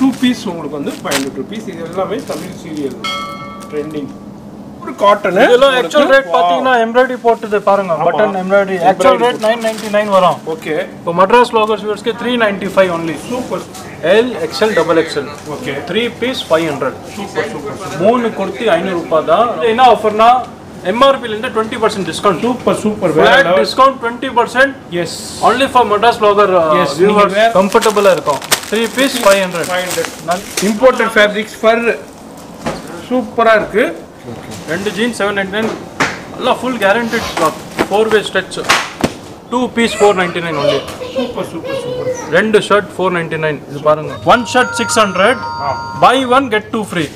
To piece ₹500 இதெல்லாம் Tamil serial trending ஒரு cotton இதெல்லாம் एक्चुअल ரேட் பாத்தீங்கன்னா எம்ப்ராய்டரி போட்டுது பாருங்க பட்டன் எம்ப்ராய்டரி एक्चुअल ரேட் 999 வரும் ஓகே இப்போ மட்ராஸ் வ்ளாகர்ஸ் viewers க்கு 395 only super L XL double XL okay 3 piece 500 super super மூணு குர்த்தி ₹500 தான் என்ன ஆஃபர்னா MRP लेंदा 20% discount super super flat discount 20% yes only for Madras Vlogger yes viewers comfortable ah irukum 3 piece 500 imported fabrics for super ah irukku rendu jeans 799 alla full guaranteed stock 4-way stretch 2 piece 499 only super super super rendu shirt 499 idu parunga one shirt 600 buy one get two free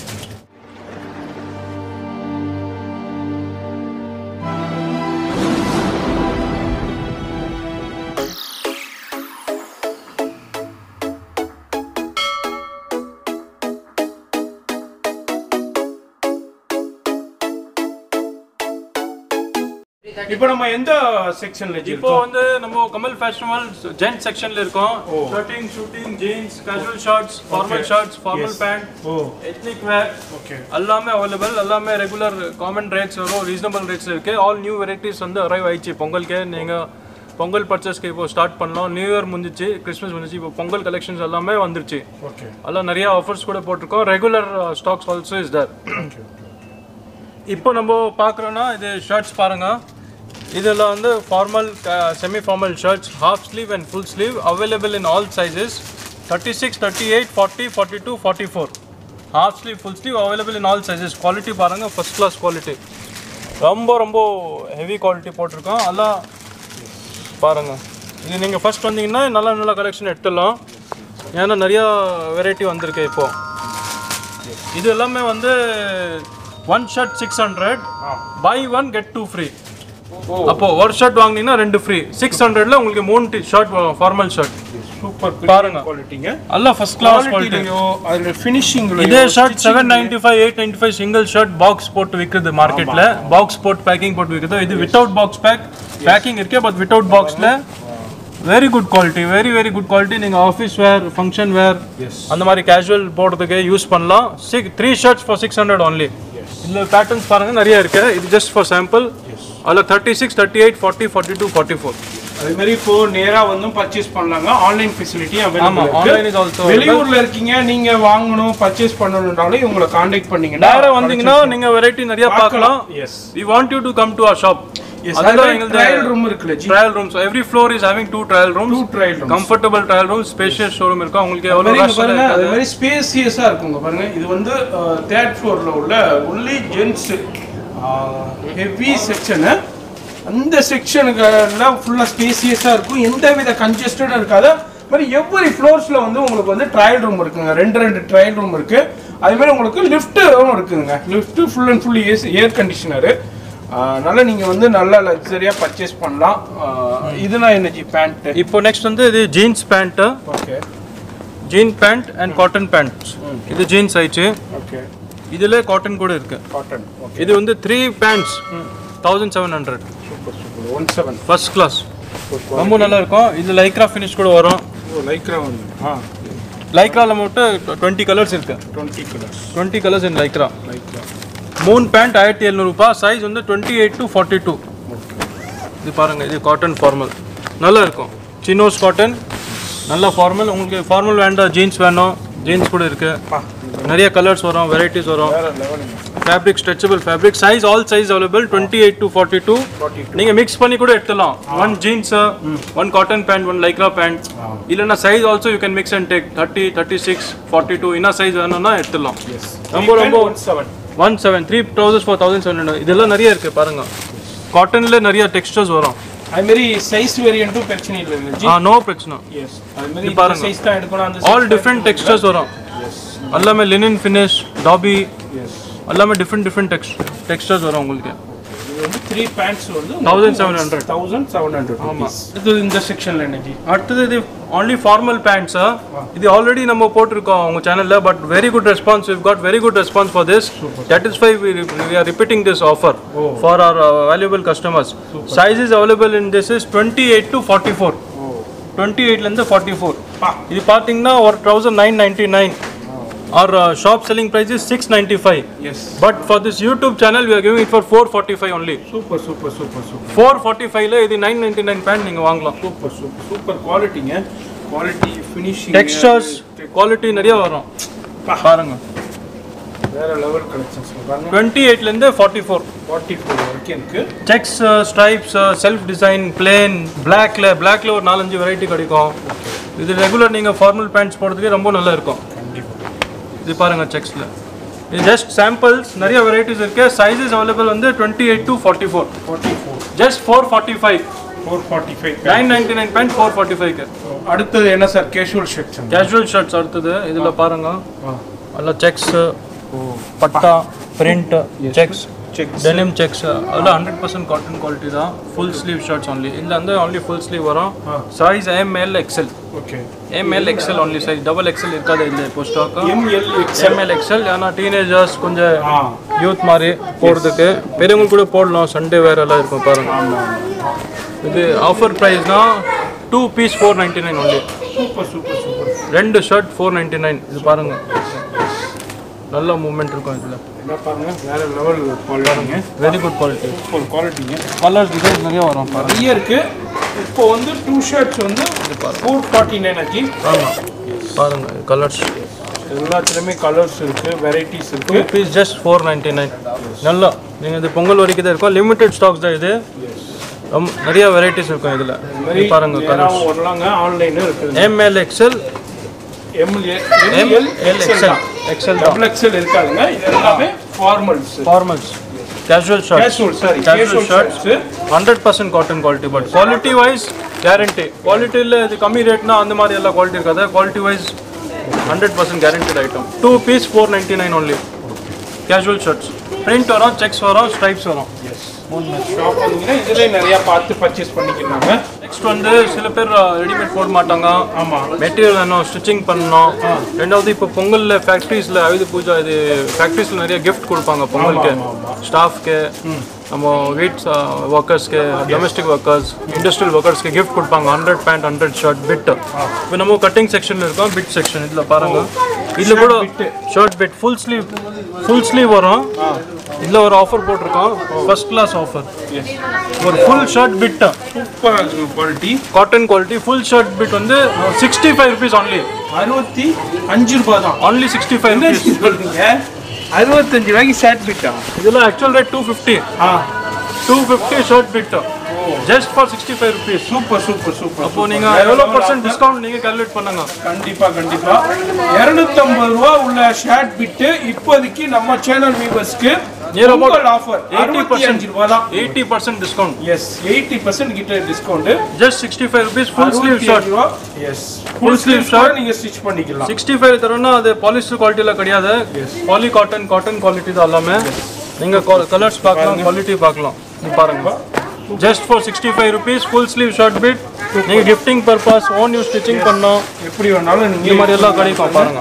இப்போ நம்ம எந்த செக்ஷன்ல இருக்கோம் இப்போ வந்து நம்ம Kamal fashion mall gent செக்ஷன்ல இருக்கோம் shirting shooting jeans casual shorts formal pant ethnic wear okay எல்லாமே அவேலபிள் எல்லாமே ரெகுலர் காமன் ரேட்ஸ் வரும் ரீசனபிள் ரேட்ஸ் இருக்கு ஆல் நியூ வெரைட்டிஸ் வந்து அரைவ் ஆயிச்சு பொங்கலுக்கு நீங்க பொங்கல் பர்ச்சேஸ்க்கு இப்போ ஸ்டார்ட் பண்ணலாம் நியூ இயர் முடிஞ்சிச்சு கிறிஸ்மஸ் முடிஞ்சிச்சு இப்போ பொங்கல் கலெக்ஷன்ஸ் எல்லாமே வந்துருச்சு ஓகே எல்லாம் நிறைய ஆஃபர்ஸ் கூட போட்டுருக்கோம் regular stocks also is there இப்போ நம்ம பார்க்கறோம்னா இது ஷர்ட்ஸ் பாருங்க இதெல்லாம் வந்து formal semi formal shirts half sleeve and full sleeve available in all sizes 36 38 40 42 44 half sleeve full sleeve available in all sizes quality பாருங்க ஃபர்ஸ்ட் கிளாஸ் குவாலிட்டி ரொம்ப ரொம்ப ஹெவி குவாலிட்டி போட்டிருக்கோம் எல்லாம் பாருங்க இது நீங்கள் ஃபர்ஸ்ட் வந்தீங்கன்னா நல்லா நல்லா கலெக்ஷன் எடுத்துடலாம் ஏன்னா நிறையா வெரைட்டி வந்திருக்கு இப்போது இது எல்லாமே வந்து one shirt 600 buy one get two free அப்போ ஒரு ஷர்ட் வாங்குனீங்கன்னா ரெண்டு ஃப்ரீ 600ல உங்களுக்கு மூணு ஷர்ட் வரும் ஃபார்மல் ஷர்ட் சூப்பர் பாருங்க குவாலிட்டிங்க நல்லா ஃபர்ஸ்ட் கிளாஸ் குவாலிட்டிங்க அதுல ஃபினிஷிங் இதே ஷர்ட் 795 895 சிங்கிள் ஷர்ட் பாக்ஸ் போட்டு விக்குது மார்க்கெட்ல பாக்ஸ் போட்டு பேக்கிங் போட்டு விக்குது இது வித்அவுட் பாக்ஸ் பேக்கிங் இருக்கே பட் வித்அவுட் பாக்ஸ்ல very good quality very very good quality நீங்க ஆபீஸ் வேர் ஃபங்க்ஷன் வேர் அந்த மாதிரி கேஷுவல் போடுறதுக்கு யூஸ் பண்ணலாம் 3 ஷர்ட்ஸ் ஃபார் 600 only இதுல பேட்டர்ன்ஸ் பாருங்க நிறைய இருக்கு இது ஜஸ்ட் ஃபார் சாம்பிள் அல்ல 36 38 40 42 44 அதே மாதிரி போ நேரா வந்து பர்சேஸ் பண்ணலாங்க ஆன்லைன் ஃபெசிலிட்டி அவேலபிள் இருக்கு ஆன்லைன் இஸ் ஆல்சோ வெளியூர்ல இருக்கீங்க நீங்க வாங்கணும் பர்சேஸ் பண்ணனும்னாலே உங்களை கான்டாக்ட் பண்ணீங்க நேரா வந்தீங்கன்னா நீங்க வெரைட்டி நிறைய பார்க்கலாம் yes we want you to come to our shop அதனால எங்களுக்கு ட்ரையல் ரூம் இருக்குல trial rooms every floor is having two trial rooms comfortable trial rooms spacious showroom இருக்கு உங்களுக்கு எவ்வளவு பாருங்க அதே மாதிரி ஸ்பேசியஸா இருக்குங்க பாருங்க இது வந்து 3rd floorல உள்ள only gents ஹெவி செக்ஷன் அந்த செக்ஷனுக்குள்ள ஃபுல்லா ஸ்பேசியஸா இருக்கும் எந்தவித கன்ஜஸ்டடா இருக்காது மாதிரி எவ்ரி ஃப்ளோர்ஸ்ல வந்து உங்களுக்கு வந்து ட்ரையல் ரூம் இருக்குங்க ரெண்டு ட்ரையல் ரூம் இருக்கு அதே மாதிரி உங்களுக்கு லிஃப்ட்டும் இருக்குங்க lift full and full air conditioner அதனால நீங்க வந்து நல்ல லக்ஸரியா பர்சேஸ் பண்ணலாம் இதுனா எனர்ஜி பேண்ட் இப்போ நெக்ஸ்ட் வந்து இது jeans pant okay jean pant and cotton pant இது ஜீன்ஸ் ஐச்சு ஓகே இதுல காட்டன் கூட இருக்கு காட்டன் ஓகே இது வந்து 3 pants 1700 super super 17 first class ரொம்ப நல்லா இருக்கும் இது லைக்ரா ஃபினிஷ் கூட வரும் லைக்ரா வந்து லைக்ரால மட்டும் 20 கலர்ஸ் இருக்கு 20 colours in lycra moon pant ₹1700 size வந்து 28 to 42 ஓகே இது பாருங்க இது காட்டன் ஃபார்மல் நல்லா இருக்கும் சினோஸ் காட்டன் நல்ல ஃபார்மல் உங்களுக்கு ஃபார்மல் வேண்டா ஜீன்ஸ் வேணும் ஜீன்ஸ் கூட இருக்கு நிறைய கலர்ஸ் வரும் வெரைட்டிஸ் வரும் fabric stretchable fabric size all size available 28 to 42 நீங்க mix பண்ணி கூட எடுத்துலாம் one jeans one cotton pant one lycra pant இல்லனா size also you can mix and take 30 36 42 இன்னா சைஸ் வேணும்னா எடுத்துலாம் ரொம்ப ரொம்ப 17 3 trousers for 1700 இதெல்லாம் நிறைய இருக்கு பாருங்க காட்டன்ல நிறைய டெக்ஸ்சர்ஸ் வரும் அதேமாரி சைஸ் வேரியன்ட்டும் பிரச்சனை இல்ல ஆ நோ பிரச்சனை எஸ் அதேமாரி சைஸ் தான் எடுக்கணும் அந்த ஆல் டிஃபரண்ட் டெக்ஸ்சர்ஸ் வரும் எல்லாமே லினன் ஃபினிஷ் டாபி எஸ் எல்லாமே டிஃபரண்ட் டெக்ஸ்சர்ஸ் வரும் உங்களுக்கு இது வந்து 3 பேண்ட்ஸ் வந்து 1700 ஆமா இது இந்த செக்ஷன்ல என்னது அடுத்து இது only formal pants இது ஆல்ரெடி நம்ம போட்டுருக்கோம் உங்க சேனல்ல but very good response we've got very good response for this that is why we are repeating this offer for our valuable customers sizes available in this is 28 to 44 28 ல இருந்து 44 இது பாத்தீங்கன்னா ஒரு trouser 999 Our shop selling price is 695. Yes. But for this YouTube channel, we are giving it for 445 only. Super, super, super, super. 445 le idi 999 pant ninga vaangala. Super, super, super quality nga. Quality finishing. Textures, quality nariya varum. Paranga. Vera level collections. 28 le inde 44. 44 varaikum irukku. Checks, stripes, self design, plain, black le or 4-5 variety kadikum. Idu regular ninga formal pants podradhukku romba nalla irukum. இது பாருங்க செக்ஸ்ல இது just samples நிறைய varieties இருக்கு sizes available வந்து 28 to 44 44 just 445 999 point 445 க்கு அடுத்து என்ன சார் கேஷுவல் ஷர்ட்ஸ் அடுத்து இதுல பாருங்க எல்லா செக்ஸ் பட்டா பிரிண்ட் செக்ஸ் டெனிம் செக்ஸ் எல்லா 100% காட்டன் குவாலிட்டி தான் ফুল ஸ்லீவ் ஷர்ட்ஸ் only இல்ல அந்த only ফুল ஸ்லீவ் வரும் size M L XL okay ML XL only size double XL இருக்கா இல்ல இப்போ ஸ்டாக் ML XL XL ஆனா டீனேஜர்ஸ் கொஞ்சம் யூத் மாதிரி போடுறதுக்கு பெரியவங்க கூட போடலாம் சண்டே வேர் எல்லாம் இருக்கும் பாருங்க இது ஆஃபர் பிரைஸ்னா 2 piece 499 only super super super ரெண்டு ஷர்ட் 499 இது பாருங்க நல்ல மூவ்மென்ட் இருக்கும் இதுல என்ன பாருங்க வேற லெவல் பாருங்க வெரி குட் குவாலிட்டி ஃபுல் குவாலிட்டிங்க கலர்ஸ் டிசைன் நிறைய வரும் பாருங்க இங்க இருக்கு இப்போ வந்து டூ ஷர்ட்ஸ் வந்து 449 ஆகி ஆமா பாருங்க கலர்ஸ் எல்லாத்துலயே கலர்ஸ் இருக்கு வெரைட்டிஸ் இருக்கு பீஸ் ஜஸ்ட் 499 நல்ல நீங்க இந்த பொங்கல் வரைக்கும் தான் இருக்கும் லிமிட்டட் ஸ்டாக்ஸ் தான் இது நிறைய வெரைட்டிஸ் இருக்கும் இதுல பாருங்க கலர்ஸ் வரலாங்க ஆன்லைன்ல இருக்கு ML XL ML XL double XL இருக்காங்க இதெல்லாம் formals casual shirts 100% cotton quality but quality wise guarantee quality illa idu kammi rate na andha mari ella quality irukada quality wise 100% guaranteed item 2 piece 499 only casual shirts print varum checks varum stripes varum yes moon shop vandina idile nariya paathu purchase pannikinanga next vandu sila per ready made pod maatanga ama material enna stitching pannano rendavathu ipo pongal la factories la ayudhu pooja idu factories la nariya gift kodupanga pongal ku staff ke நம்ம வீட் வர்க்கர்ஸ்க்கு domestic workers industrial வர்க்கர்ஸ்க்கு gift கொடுப்பாங்க 100 pant 100 shirt bit இப்போ நம்ம cutting செக்ஷன்ல இருக்கோம் bit section இதுல பாருங்க இதுல கூட ஷர்ட் பிட் ஃபுல் ஸ்லீவ் வரும் இதுல ஒரு ஆஃபர் போட்டுருக்கோம் ஃபர்ஸ்ட் கிளாஸ் ஆஃபர் ஒரு full shirt bit super quality cotton quality full shirt bit வந்து 65 ரூபாய் only 65 ரூபாய் தான் only 65 சொல்றீங்க 65 रुपये शर्ट बिट इधर एक्चुअल रेट 250 हाँ 250 शर्ट बिट जस्ट फॉर 65 रुपये सुपर सुपर सुपर अपो निगा 11% डिस्काउंट निगे कैलकुलेट पन्नगा कंडीपा 250 ரூபாய் உள்ள ஷர்ட் பிட் இப்போதைக்கு நம்ம சேனல் வியூவர்ஸ்க்கு நியர் அபௌட் ஆஃபர் 80% ரூபாய் தான் 80% டிஸ்கவுண்ட் எஸ் 80% கிட்ட டிஸ்கவுண்ட் ஜஸ்ட் 65 ரூபாய் full sleeve shirt yes full sleeve shirt நீங்க ஸ்டிட்ச் பண்ணிக்கலாம் 65 தரனா அது பாலிஸ்டர் குவாலிட்டில கிடையாது பாலி காட்டன் காட்டன் குவாலிட்டி தான் எல்லாமே நீங்க கலர்ஸ் பார்க்கலாம் குவாலிட்டி பார்க்கலாம் நீங்க பாருங்க just for 65 rupees full sleeve short bit நீங்க gifting purpose own you stitching பண்ணோம் எப்படி வேணாலும் நீங்க இந்த மாதிரி எல்லா கடைக்கு பாருங்க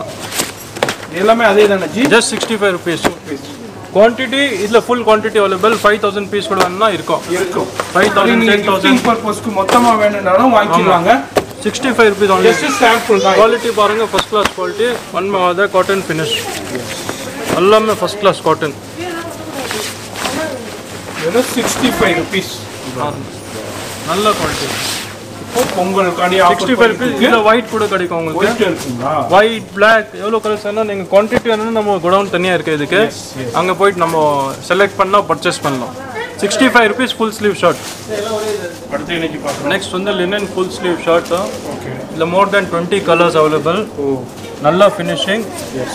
எல்லாமே அதே தான ஜி just 65 rupees quantity இதுல full quantity available 5000 பீஸ் கூட வேணும்னா இருக்கும் 5000 10000 purpose க்கு மொத்தமா வேணும்னாலும் வாங்கிடுவாங்க 65 rupees only just sample தான் quality பாருங்க first class quality one more cotton finish எல்லாமே first class cotton இது 65 rupees நல்ல குவாலிட்டி இப்போ பொங்கல் காடி 65 rupees இந்த white கூட கிடைக்கும் உங்களுக்கு white இருக்குங்களா white black எவ்வளவு கலர்ஸ் வேணா நீங்க குவாண்டிட்டி வேணா நம்ம godown தனியா இருக்கு இதுக்கு அங்க போய் நம்ம செலக்ட் பண்ணா பர்சேஸ் பண்ணலாம் 65 rupees full sleeve shirt அடுத்து இன்னைக்கு பாக்கலாம் நெக்ஸ்ட் வந்து linen full sleeve shirt okay இல்ல more than 20 colors available நல்ல finishing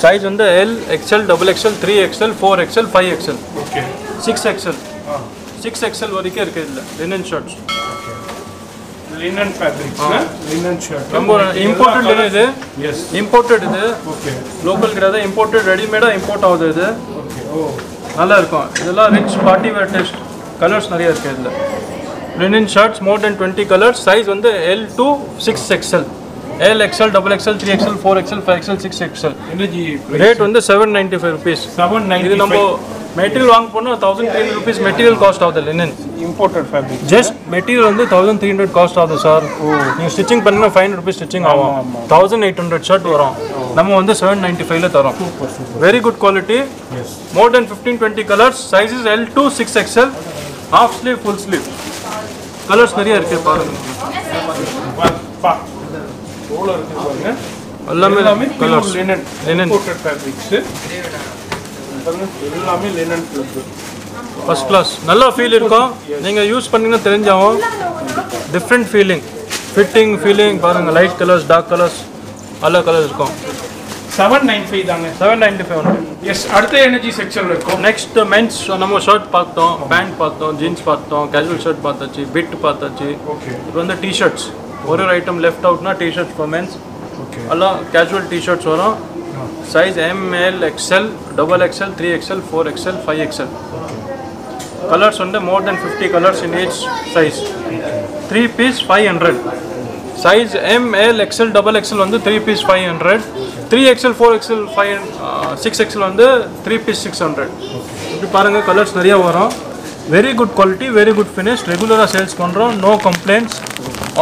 size வந்து L XL double XL 3XL 4XL 5XL okay 6XL 6XL வரைக்கும் இருக்கு இதுல linen shirts linen fabrics na linen shirt ரொம்ப imported இது yes imported இது okay local கிராத imported ready made import ஆவுது இது okay ஓ நல்லா இருக்கும் இதெல்லாம் rich party wear taste colors நிறைய இருக்கு இதுல linen shirts more than 20 colors size வந்து L to 6XL L XL double XL 3XL 4XL 5XL 6XL rate வந்து 795 rupees 795 இது நம்ம Material வாங்க போனா 1300 rupees material cost of the linen. Imported fabric. Just material வந்து 1300 cost ஆகுது sir. நீங்க stitching பண்ணா 500 rupees ஸ்டிச்சிங் ஆகும். 1800 shirt வரும். நம்ம வந்து 795 ல தரோம். Very good quality. Yes. More than 15-20 colors. Sizes L to 6XL. Half sleeve, full sleeve. Colors நிறைய இருக்கு பாருங்க. பா. ஓல இருக்கு பாருங்க. எல்லாமே colors linen. Imported fabrics. எல்லாமே linen cloth first class நல்ல ஃபீல் இருக்கும் நீங்க யூஸ் பண்ணீங்கன்னா தெரிஞ்சாவும் different feeling fitting feeling பாருங்க light colors dark colors எல்லா கலர் இருக்கும் 795 தாங்க 795 எஸ் அடுத்து எனர்ஜி செக்ஷன்ல இருக்கும் next men's நம்ம ஷர்ட் பார்த்தோம் பேண்ட் பார்த்தோம் ஜீன்ஸ் பார்த்தோம் casual shirt பார்த்தாச்சு bit பார்த்தாச்சு ஓகே இப்போ வந்து டி-ஷர்ட்ஸ் ஒரு ஒரு ஐட்டம் லெஃப்ட் அவுட்னா டி-ஷர்ட்ஸ் for men's ஓகே எல்லா casual டி-ஷர்ட்ஸ் வரும் size M L XL double XL 3XL 4XL 5XL colours उंडे more than 50 colours in each size 3 piece 500 size M L XL double XL வந்து 3 piece 500 3XL 4XL 6XL வந்து 3 piece 600 இப்படி பாருங்க colours நிறைய வரும் very good quality very good finish ரெகுலரா சேல்ஸ் பண்றோம் no complaints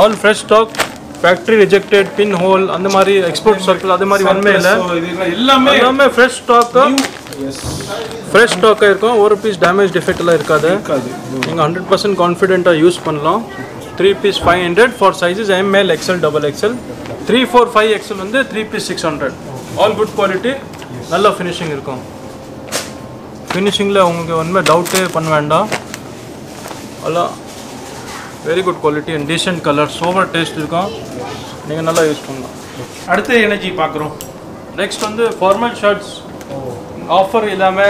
all fresh stock factory rejected pin hole அந்த மாதிரி எக்ஸ்போர்ட் சர்க்கிள் அது மாதிரி ஒண்ணுமே இல்ல எல்லாமே fresh stock yes fresh stock இருக்கும் ஒரு பீஸ் டேமேஜ் டிஃபெக்ட் எல்லாம் இருக்காது நீங்க 100% கான்ஃபிடன்ட்டா யூஸ் பண்ணலாம் 3 piece 500 for sizes M L XL double XL 3 4 5 XL வந்து 3 பீஸ் 600 all good quality நல்ல ஃபினிஷிங் இருக்கும் ஃபினிஷிங்ல உங்களுக்கு ஒண்ணுமே டவுட்டே பண்ண வேண்டாம் அலா very good quality and decent color sober taste irukku neenga nalla use panna adutha energy paakrom next vandu formal shirts offer illama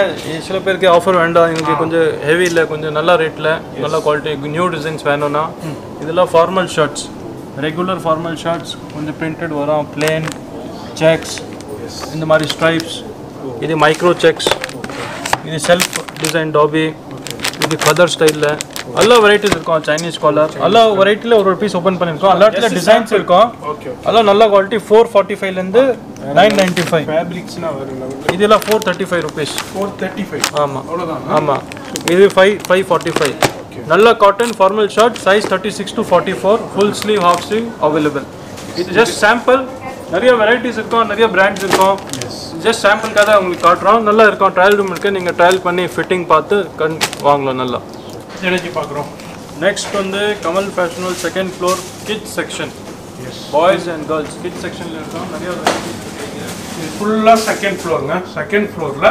sila perku offer venda inge konja heavy illa konja nalla rate la nalla quality new designs venona idella formal shirts regular formal shirts konja printed varum plain checks indha mari stripes idu micro checks idu self design dobby idu feather style la எல்லா varieties இருக்கும் Chinese collar எல்லா வெரைட்டில ஒரு ஒரு piece open பண்ணிருக்கோம் எல்லாத்துல designs இருக்கும் எல்லா நல்ல குவாலிட்டி 445 ல இருந்து 995 ஃபேப்ரிக்ஸ்னா வருது இதெல்லாம் 435 ரூபீஸ் 435 ஆமா அவ்வளவுதான் ஆமா இது 545 நல்ல cotton formal shirt size 36 to 44 full sleeve half sleeve available இது ஜஸ்ட் சாம்பிள் நிறைய வெரைட்டிஸ் இருக்கும் நிறைய பிராண்ட்ஸ் இருக்கும் ஜஸ்ட் சாம்பிள்காக உங்களுக்கு காட்றோம் நல்லா இருக்கும் ட்ரையல் ரூம் இருக்கு நீங்க ட்ரையல் பண்ணி ஃபிட்டிங் பார்த்து வாங்கலாம் நல்லா एनर्जी पाकறோம் नेक्स्ट வந்து Kamal ஃபேஷனல் second floor kids section yes boys and girls kids செக்ஷன்ல இருக்கோம் நிறைய இது ஃபுல்லா செகண்ட் ஃப்ளோர்ங்க செகண்ட் ஃப்ளோர்ல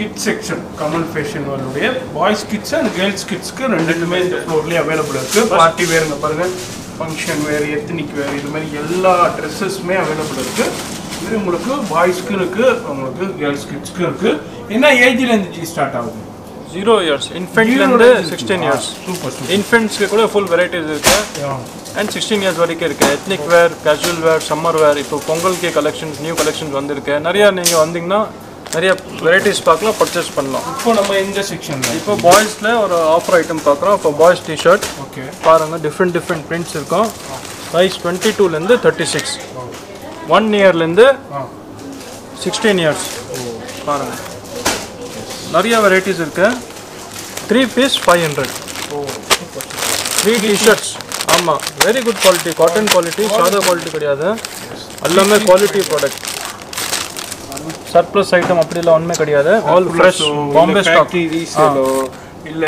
கிட்ஸ் செக்ஷன் கமல் ஃபேஷனல் உடைய பாய்ஸ் கிட்ஸ் அண்ட் गर्ल्स கிட்ஸ்க்கு ரெண்டுமே இந்த ஃப்ளோர்லயே அவேilable இருக்கு பார்ட்டி வேர்ங்க பாருங்க ஃபங்க்ஷன் வேர் எத்னிக் வேர் இந்த மாதிரி எல்லா Dresses-மே அவேilable இருக்கு இது உங்களுக்கு பாய்ஸ்க்கு இருக்கு உங்களுக்கு गर्ल्स கிட்ஸ்க்கு இருக்கு என்ன ஏஜ்ல இருந்து ஸ்டார்ட் ஆகுது 0 years infant and 16 years super super infants ke kuda full varieties irukku and 16 years varike irukku ethnic wear casual wear summer wear ipo pongal ke collections new collections vandirukku nariya neenga vandinga nariya varieties paakala purchase pannalam ipo nama inda section la ipo boys la or offer item paakrom for boys t-shirt okay paaranga different different prints irukum size 22 la irundhu 36 1 year la irundhu 16 years paaranga நிறைய varieties இருக்கு 3 piece 500 ஓ super 3 T-shirts ஆமா very good quality cotton quality சாதா quality கிடையாது எல்லாமே quality product surplus item அப்படி இல்ல ஒண்ணுமே கிடையாது ஆல் ஃப்ரெஷ் பாம்பே ஸ்டாக் ரீசேலோ இல்ல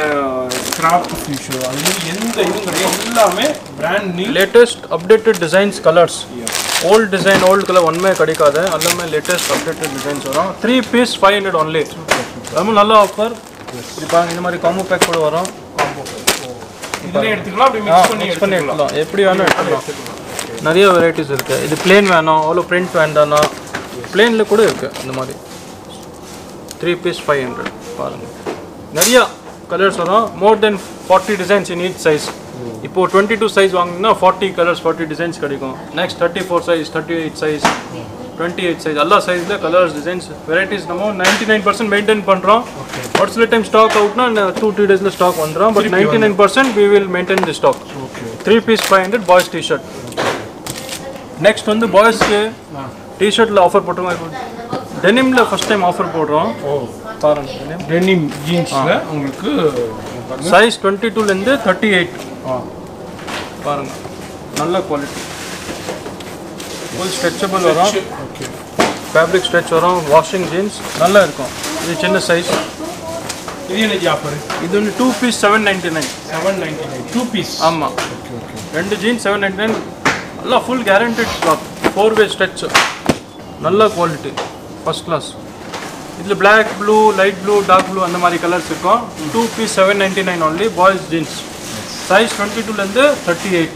கிராஃப்ட் டிஷோ அது எந்த இதுவும் கிடையாது எல்லாமே brand new latest updated designs colours old design old color ஒண்ணுமே கிடைக்காது எல்லாமே லேட்டஸ்ட் அப்டேட்டட் டிசைன்ஸ் வரும் 3 பீஸ் 500 only ரொம்ப நல்ல ஆஃபர் இப்படி பாருங்க இந்த மாதிரி காம்போ பேக் கூட வரும் காம்போ இதுல எடுத்துக்கலாம் அப்படி மிக்ஸ் பண்ணி எடுக்கலாம் எப்படி வேணா எடுத்துக்கலாம் நிறைய வெரைட்டிஸ் இருக்கு இது ப்ளேன் வேணா ஹோலோ பிரிண்ட் வேண்டானா ப்ளேன்ல கூட இருக்கு இந்த மாதிரி 3 பீஸ் 500 பாருங்க நிறைய கலர்ஸ் வரும் more than 40 designs in each size இப்போ 22 சைஸ் வாங்குனா 40 கலர்ஸ் 40 டிசைன்ஸ் கிடைக்கும் next 34 size 38 size 28 size alla size la colors designs varieties namo 99% maintain pandrom okay what's the time stock out na 2-3 days la stock vandrom but 99% we will maintain the stock okay 3 piece 500 boys t-shirt next on the boys ke t-shirt la offer potrunga denim first time offer पड़ोम denim jeans size 22 लेंदे 38 नल्ला quality full stretchable fabric stretch washing jeans नल्ला चिन्न size इदु 2 piece 799 2 piece आमा रेंडु jeans 799 नल्ला full guaranteed cloth 4 way stretch नल्ला क्वालिटी फर्स्ट क्लास इतना black blue light blue dark blue अंदर मारी कलर्स इको 2 piece 799 only boys jeans size 22 लेंदे 38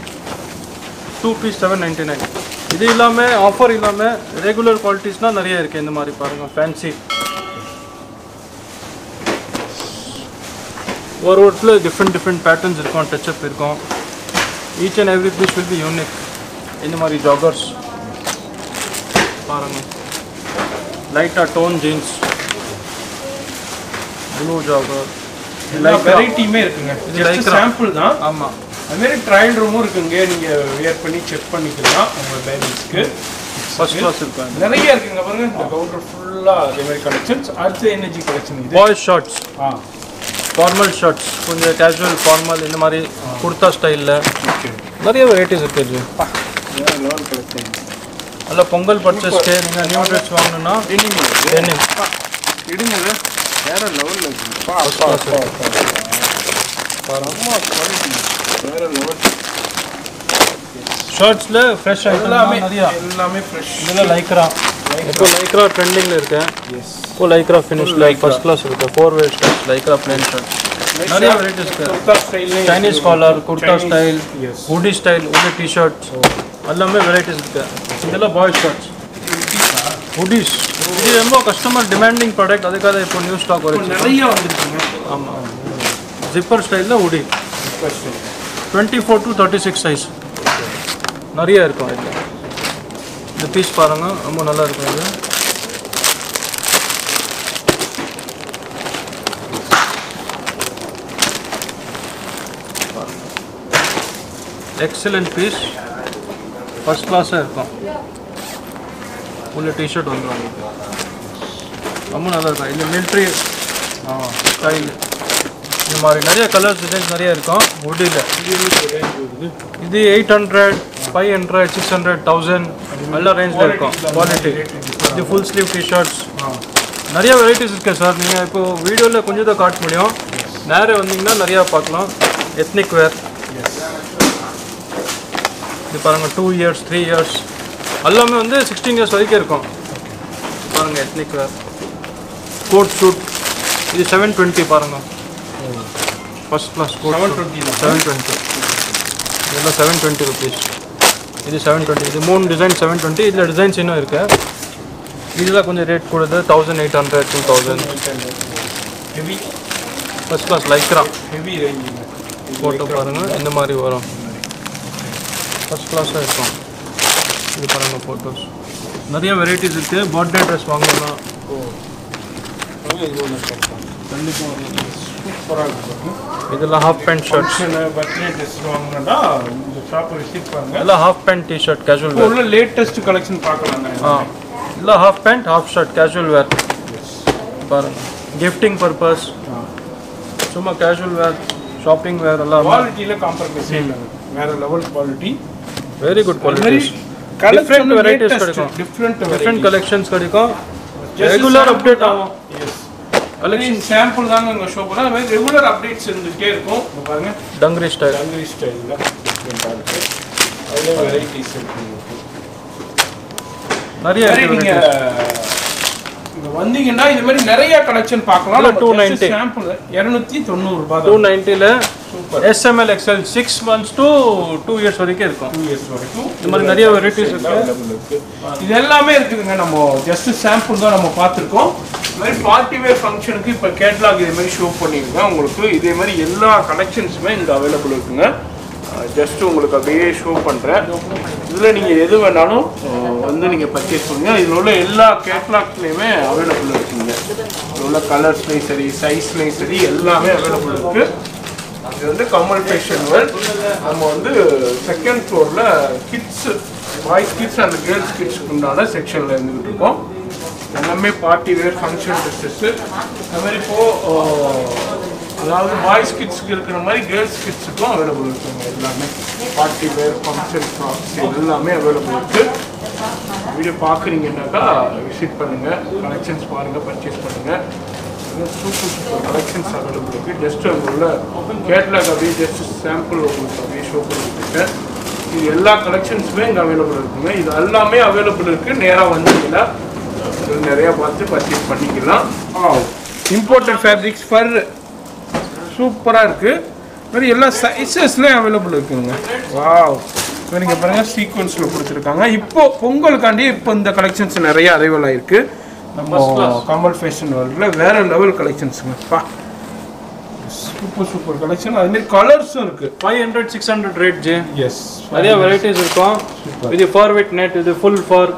2 पीस 799 इधर इलामे ऑफर इलामे रेगुलर क्वालिटीज ना नरिया इरके अंदर मारी पारेंगा फैंसी और उसले डिफरेंट पैटर्न्स इरको टचअप इरको each and every piece will be unique इन मारी जॉगर्स पारेंगे light tone jeans blue jogger like variety में இருக்குங்க जस्ट सैंपल தான் ஆமா அது மாதிரி ட்ரையல் ரூமும் இருக்குங்க நீங்க வியர் பண்ணி செக் பண்ணிக்கலாம் உங்க பேலன்ஸ்க்கு ஃபர்ஸ்ட் கிளாஸ் இருக்காங்க நிறைய இருக்குங்க பாருங்க இந்த கவுண்டர் ஃபுல்லா அதே மாதிரி கலெக்ஷன்ஸ் அடுத்து எனர்ஜி கலெக்ஷன் இது பாய் ஷார்ட்ஸ் ஃபார்மல் ஷார்ட்ஸ் கொஞ்சம் கேஷுவல் ஃபார்மல் இந்த மாதிரி குர்தா ஸ்டைல்ல நிறைய வெரைட்டிஸ் இருக்குது यार लोन करते हैं अल्ला पोंगल परचेस के न्यू ड्रेस वांगना डेनिम डेनिम यार लवल लगी पास पास परमो क्वालिटी यार लवल शर्ट्स ले फ्रेश எல்லாமே फ्रेश இதெல்லாம் லைக்ரா இப்போ லைக்ரா ட்ரெண்டிங்ல இருக்கு எஸ் இப்போ Lycra finish like first class இருக்கு 4 way shirt Lycra plain shirt நிறைய வெரைட்டிஸ் இருக்கு Chinese collar kurta style hoodie style hoodie T-shirts अल्लाह में वैरायटीज इरुक्कु इदल्ला बॉय शॉर्ट्स हुडीस इदु एम्बो कस्टमर डिमांडिंग प्रोडक्ट अदुक्कागा इप्पो न्यू स्टॉक वरुक्कु नरिय वंदिरुक्कुंगा आमा जिपर स्टाइल ला हुडी 24 to 36 साइज नरिय इरुक्कुम इदु इदु पीस पारुंगा रोम्ब नल्ला इरुक्कुम इदु excellent piece first class full T-shirt वो ना मिलिट्री स्टाइल मारे नरिया कलर्स डिजाइन नरिया हुडी 800 500 600 1000 एल्ला रेंज क्वालिटी इदु फुल स्लीव टी-शर्ट्स नरिया वेराइटीज इरुक्कु सर नींगा इप्पो वीडियोला कुंजम दा काट मुडियुम नारे वंदींगा नरिया पाक्कलाम एथनिक वेयर पारंगा 2 इयर्स 3 इयर्स எல்லாமே வந்து 16 இயர்ஸ் வரைக்கும் இருக்கும் பாருங்க எத்னிக் வேர் கோட் சூட் இது 720 பாருங்க ஃபர்ஸ்ட் கிளாஸ் கோட் 720 இதெல்லாம் 720 ரூபீஸ் இது 720 இது மூணு டிசைன் 720 இதுல டிசைன்ஸ் இன்னும் இருக்கு இதெல்லாம் கொஞ்சம் ரேட் கூடது 1800 2000 heavy first class Lycra heavy range போட்டு பாருங்க இந்த மாதிரி வரும் फर्स्ट क्लास இது பாருங்க போட்டோஸ் நிறைய வெரைட்டிஸ் இருக்கு बर्थडे ड्रेस வாங்குறோம்னா ஓ இது என்ன சொல்றாங்க கண்டிப்பா சூப்பரா இருக்கு இதெல்லாம் half pant shirts birthday dress வாங்குறோம்னா இந்த ஷாப் விசிட் பண்ணுங்க இதெல்லாம் half pant T-shirt casual wear உள்ள லேட்டஸ்ட் கலெக்ஷன் பார்க்கலாம்ங்க இதெல்லாம் half pant half shirt casual wear பாருங்க gifting purpose சும்மா casual wear shopping wear எல்லாம் குவாலிட்டில காம்ப்ரமைஸ் செய்யலாம் வேற level quality very good quality different varieties कड़को डिफरेंट कलेक्शंस कड़को रेगुलर अपडेट आओ यस कलेक्शन सैंपल தாங்க உங்க ஷோ போனா வே ரெகுலர் அப்டேட்ஸ் இருந்துட்டே இருக்கும் பாருங்க டங்கரி ஸ்டைல்ல டிஃபரண்டா இருக்கு அதுல வெரைட்டிஸ் இருக்கு நிறைய நீங்க வந்தீங்கன்னா இந்த மாதிரி நிறைய கலெக்ஷன் பார்க்கலாம் 290 சாம்பிள் 290 ரூபாய் 290 ல super SML XL 6 months to 2 years வரைக்கும் இருக்கும் 2 years வரைக்கும் இந்த மாதிரி நிறைய வெரைட்டிஸ் இருக்கு இது எல்லாமே இருக்குங்க நம்ம ஜஸ்ட் சாம்பிள் தான் நம்ம பாத்துறோம் இந்த மாதிரி பார்ட்டி வேர் ஃபங்க்ஷனுக்கு இப்ப கேட்டலாக் இதே மாதிரி ஷோ பண்ணிருக்கேன் உங்களுக்கு இதே மாதிரி எல்லா கலெக்ஷன்ஸ்மே இங்க அவேலபிள் இருக்குங்க जस्ट உங்களுக்கு அப்படியே ஷோ பண்றேன் இதுல நீங்க எது வேணாலும் வந்து நீங்க பர்ச்சேஸ் பண்ணுங்க இதுல உள்ள எல்லா கேட்டலாக்லயுமே அவேலபிள் இருக்குங்க இதுல உள்ள கலர்ஸ்மே சரி சைஸ்மே சரி எல்லாமே அவேலபிள் இருக்கு இது வந்து கமல் ஃபேஷன் வேர்ல்ட் நம்ம வந்து செகண்ட் ஃப்ளோர்ல kids boys kids and girls கிட்ஸ்க்குண்டான செக்ஷன்ல இருந்துட்டு இருக்கோம் எல்லாமே பார்ட்டி வேர் ஃபங்க்ஷன் ட்ரெஸ்ஸஸ். அது மாதிரி இப்போது அதாவது பாய்ஸ் கிட்ஸுக்கு இருக்கிற மாதிரி கேர்ள்ஸ் கிட்ஸுக்கும் அவைலபிள் இருக்குங்க. எல்லாமே பார்ட்டி வேர் ஃபங்க்ஷன் ட்ராப்ஸ் எல்லாமே அவைலபிள் இருக்குது. வீடியோ பார்க்குறீங்கன்னாக்கா விசிட் பண்ணுங்கள், கலெக்ஷன்ஸ் பாருங்கள், பர்ச்சேஸ் பண்ணுங்கள். சூப்பர் சூப்பர் கலெக்ஷன்ஸ் அவைலபிள் இருக்குது. ஜஸ்ட்டு உள்ள கேட்லாக் அப்படியே ஜஸ்ட் சாம்பிள் உங்களுக்கு அப்படியே ஷோ பண்ணிக்கிட்டேன். இது எல்லா கலெக்ஷன்ஸுமே இங்கே அவைலபிள் இருக்குங்க. இது எல்லாமே அவைலபிள் இருக்குது. நேராக வந்தீங்கன்னா நிறையா பார்த்து பர்ச்சேஸ் பண்ணிக்கலாம். இம்போர்ட்டட் ஃபேப்ரிக்ஸ் ஃபர் சூப்பராக இருக்குது. மாதிரி எல்லா சைஸஸ்லேயும் அவைலபிள் இருக்குதுங்க. வாவ், இப்போ நீங்கள் பாருங்கள் சீக்வன்ஸில் கொடுத்துருக்காங்க. இப்போது பொங்கலுக்காண்டி இப்போ இந்த கலெக்ஷன்ஸ் நிறையா அரைவல் ஆகிருக்கு. நம்ம கமல் ஃபேஷன் வேர்ல்டில் வேறு லெவல் கலெக்ஷன்ஸுங்கப்பா. Super super collection. அதுமாரி கலர்ஸும் இருக்குது. 500 600 ரேட் ஜே. எஸ், நிறைய வெரைட்டிஸ் இருக்கும். இது ஃபார்வெட் நெட், இது ஃபுல் ஃபார்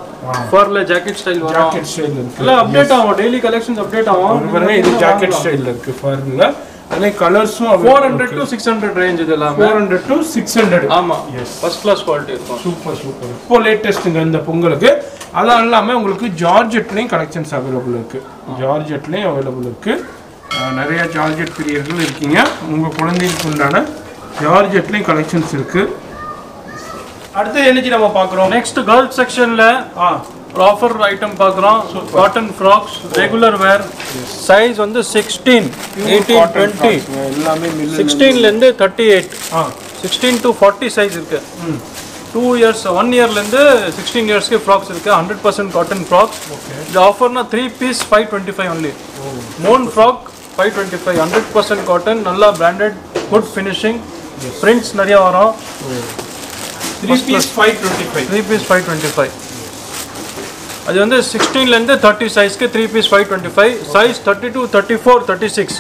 ஃபாரில் ஜாக்கெட் ஸ்டைல் வரும். ஜாக்கெட் ஸ்டைல் இருக்குது. இல்லை அப்டேட் ஆகும், டெய்லி கலெக்ஷன்ஸ் அப்டேட் ஆகும். பாருங்கள் இது ஜாக்கெட் ஸ்டைலில் இருக்குது ஃபாரில். அதே கலர்ஸும் 400 to 600 ரேஞ்ச். இதெல்லாம் 400 to 600. ஆமாம், எஸ், ஃபர்ஸ்ட் கிளாஸ் குவாலிட்டி இருக்கும். Super super. இப்போ லேட்டஸ்ட்டுங்க இந்த பொங்கலுக்கு. அதான் இல்லாமல் உங்களுக்கு ஜார்ஜெட்லேயும் கலெக்ஷன்ஸ் அவைலபிள் இருக்குது. ஜார்ஜெட்லேயும் அவைலபிள் இருக்குது. நிறையா ஜார்ஜெட் பிரியர்கள் இருக்கீங்க. உங்கள் குழந்தைகளுக்கு உண்டான ஜார்ஜெட்லேயும் கலெக்ஷன்ஸ் இருக்குது. அடுத்து என்னைக்கு நம்ம பார்க்குறோம் நெக்ஸ்ட் கேர்ள் செக்ஷனில் ஆஃபர் ஐட்டம் பார்க்குறோம். Cotton frocks regular wear size வந்து 16, 18, 20 எல்லாமே 16லேருந்து 38 16 to 40 சைஸ் இருக்கு. 1 இயர்லேருந்து 16 இயர்ஸ்க்கு ஃப்ராக்ஸ் இருக்கு. 100% காட்டன் ஃப்ராக்ஸ். இந்த ஆஃபர்னா 3 பீஸ் 525 ஒன்லி. 3 ஃப்ராக் 525. 100% காட்டன், நல்லா பிராண்டட், குட் ஃபினிஷிங், பிரிண்ட்ஸ் நிறையா வரும். 3 பீஸ் 525. 3 பீஸ் 525. அது வந்து 16லேருந்து 30 சைஸ்க்கு 3 பீஸ் 525. சைஸ் 32, 34, 36.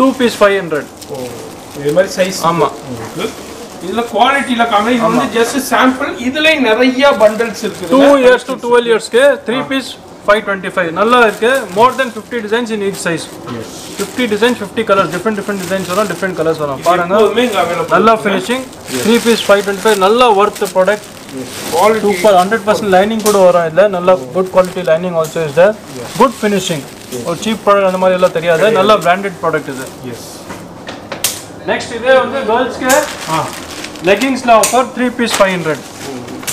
2 பீஸ் 500. இது மாதிரி சைஸ். ஆமாம், இதில் குவாலிட்டியில் காமி இது வந்து ஜஸ்ட் சாம்பிள். இதில் நிறைய பண்டல்ஸ் இருக்குது. 2 இயர்ஸ் to 12 இயர்ஸ்க்கு 3 பீஸ் 525. நல்லா இருக்கு. More than 50 designs in each size. 50 designs 50 colors. different designs வரும், டிஃப்ரெண்ட் கலர்ஸ் வரும். பாருங்க, நல்லா ஃபினிஷிங். 3 பீஸ் 525. நல்லா ஒர்த் ப்ராடக்ட். Super, 100% lining கூட வரும். இல்லை நல்லா good quality lining also is there. Good finishing. ஒரு சீப் ப்ராடக்ட் அந்த மாதிரி எல்லாம் தெரியாது. நல்லா பிராண்டட் ப்ராடக்ட் இது. நெக்ஸ்ட் இதே வந்து கேர்ள்ஸ்க்கு லெகிங்ஸில் ஆஃபர் 3 பீஸ் 500.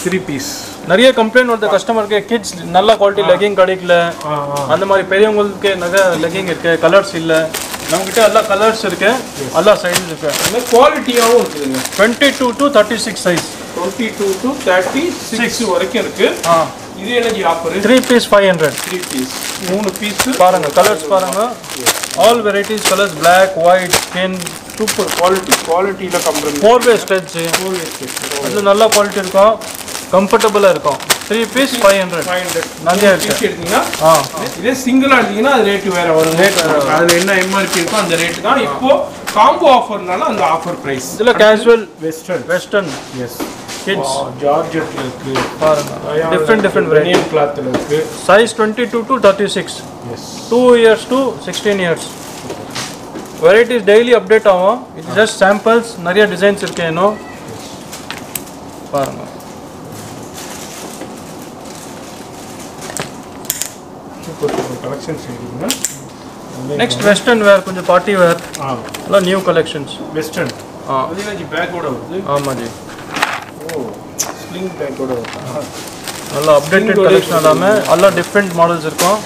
3 பீஸ். நிறைய கம்ப்ளைண்ட் வருது கஸ்டமருக்கு. கிட்ஸ் நல்ல குவாலிட்டி லெகிங் கிடைக்கல. அந்த மாதிரி பெரியவங்களுக்கு நிறைய லெகிங் இருக்குது. கலர்ஸ் இல்லை நம்மகிட்ட. எல்லா கலர்ஸ் இருக்கு, எல்லா சைஸஸ் இருக்கு. அந்த குவாலிட்டியாகவும் இருக்குதுங்க. 22 to 36 சைஸ். 22 to 36 வரைக்கும் இருக்கு. இது எனக்கு ஆஃபர் 3 பீஸ் 500. 3 piece 3 piece. பாருங்க கலர்ஸ் பாருங்க. All varieties colours. Black, white, skin. Super quality. குவாலிட்டியில கம்பெனி 4-way stretch. அது நல்ல குவாலிட்டி இருக்கும். கம்ஃபர்டபுளாக இருக்கும். 3 பீஸ் 500. நிறையா எடுத்தீங்கன்னா இதே சிங்கிளாக எடுத்தீங்கன்னா அது ரேட்டு வேறு வரும். ரேட் வேறு. அதில் என்ன எம்ஆர்பி இருக்கோ அந்த ரேட்டு தான். இப்போது காம்போ ஆஃபர்னால அந்த ஆஃபர் ப்ரைஸ். இதில் கேஷுவல், வெஸ்டர்ன், எஸ், கிட்ஸ், ஜார்ஜெட்டில் இருக்குது. பாருங்கள் டிஃப்ரெண்ட் வெரைட்டி கிளாத்தில் இருக்குது. Size 22 to 36. Yes, 2 years to 16 years. Varieties daily update ஆகும். இது ஜஸ்ட் சாம்பிள்ஸ். நிறைய டிசைன்ஸ் இருக்குது இன்னும். பாருங்கள் கலெக்ஷன்ஸ் இருக்குங்க. நெக்ஸ்ட் வெஸ்டர்ன் வேர், கொஞ்சம் பார்ட்டி வேர். எல்லாம் நியூ கலெக்ஷன்ஸ். வெஸ்டர்ன் அதிகமாக பேக்கோட வருது. ஆமாம் ஜி, ஓ ஸ்லிங் பேக்கோட வருது. நல்லா அப்டேட்டட் கலெக்ஷன் எல்லாமே. எல்லாம் டிஃப்ரெண்ட் மாடல்ஸ் இருக்கும்.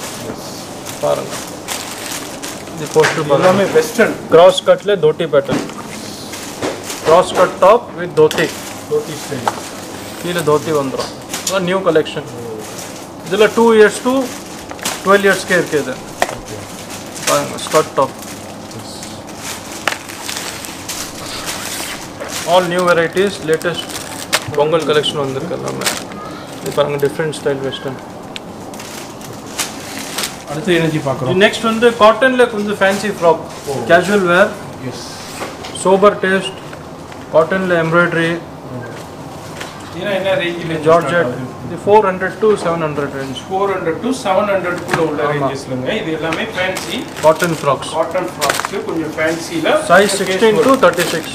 பாருங்கள் இது போஸ்டர் எல்லாமே வெஸ்டர்ன். கிராஸ் கட்டில் dhoti pattern. Cross cut top with dhoti. Dhoti style கீழே தோட்டி வந்துடும். எல்லாம் நியூ கலெக்ஷன். இதில் 2 இயர்ஸ் to 12 இயர்ஸ்க்கே இருக்குது. இது பாருங்கள் skirt top. All new varieties. Latest Pongal collection வந்திருக்கு எல்லாமே. இது பாருங்கள் டிஃப்ரெண்ட் ஸ்டைல் வெஸ்டர்ன். அடுத்து எனர்ஜி பார்க்குறோம். நெக்ஸ்ட் வந்து காட்டனில் கொஞ்சம் fancy frock, casual wear, sober taste. காட்டனில் embroidery. Georgette 400 to 700 range. 400 to 700 குள்ள உள்ள ரேஞ்சஸ்லங்க. இது எல்லாமே fancy cotton frocks. Cotton frocks கொஞ்சம் ஃபேன்சில. Size 16 to 36.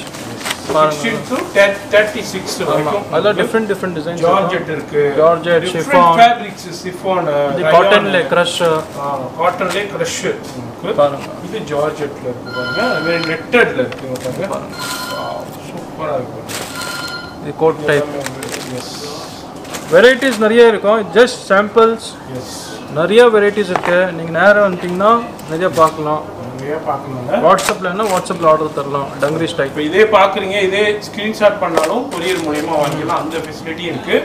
36 alla different different designs georgette irukku georgette chiffon fabrics chiffon the cotton le crush cotton le crush parunga idu georgette la irukku parunga very netted la irukku parunga super ah irukku the coat type yes varieties nariya irukum just samples yes nariya varieties irukku neenga nera vandinga nariya paakalam ये பார்க்கணும்ல வாட்ஸ்அப்லனா வாட்ஸ்அப்ல order தரலாம் dungaree style இப்போ இதே பார்க்குறீங்க இதே screenshot பண்ணாலும் courier மூலமா வாங்கலாம் அந்த ஃபெசிலிட்டி இருக்கு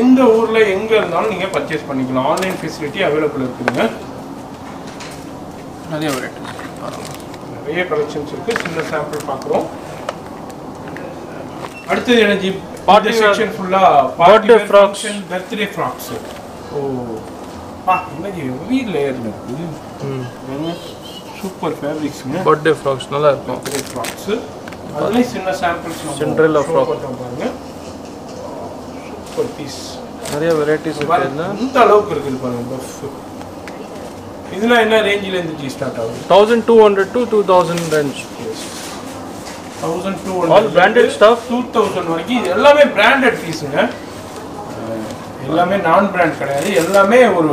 எந்த ஊர்ல எங்க இருந்தாலும் நீங்க பர்சேஸ் பண்ணிக்கலாம் ஆன்லைன் ஃபெசிலிட்டி அவேலபிள் இருக்குங்க நிறைய வெரைட்டி நிறைய கலெக்ஷன்ஸ் இருக்கு சின்ன சாம்பிள் பார்க்குறோம் அடுத்து எனர்ஜி பார்ட்டி செக்ஷன் ஃபுல்லா பார்ட்டி ஃப்ராக்ஸ் பர்த்டே ஃப்ராக்ஸ் ஓ பா எனர்ஜி வி லேயர் இருக்கு सुपर फैब्रिक्स में बर्थडे फ्रॉक्स நல்லா இருக்கும் बर्थडे फ्रॉक्स அதுல சின்ன சாம்பிள்ஸ் சென்ட்ரல் ஆஃப் फ्रॉक பாருங்க சூப்பர் பீஸ் நிறைய வெரைட்டிஸ் இருக்குன்னா இந்த அளவுக்கு இருக்கு பாருங்க இதுல என்ன ரேஞ்சில இருந்து ஸ்டார்ட் ஆகும் 1200 to 2000 range 1200 all branded stuff 2000 வரைக்கும் எல்லாமே பிராண்டட் பீஸ்ங்க எல்லாமே நான் பிராண்ட் கிடையாது எல்லாமே ஒரு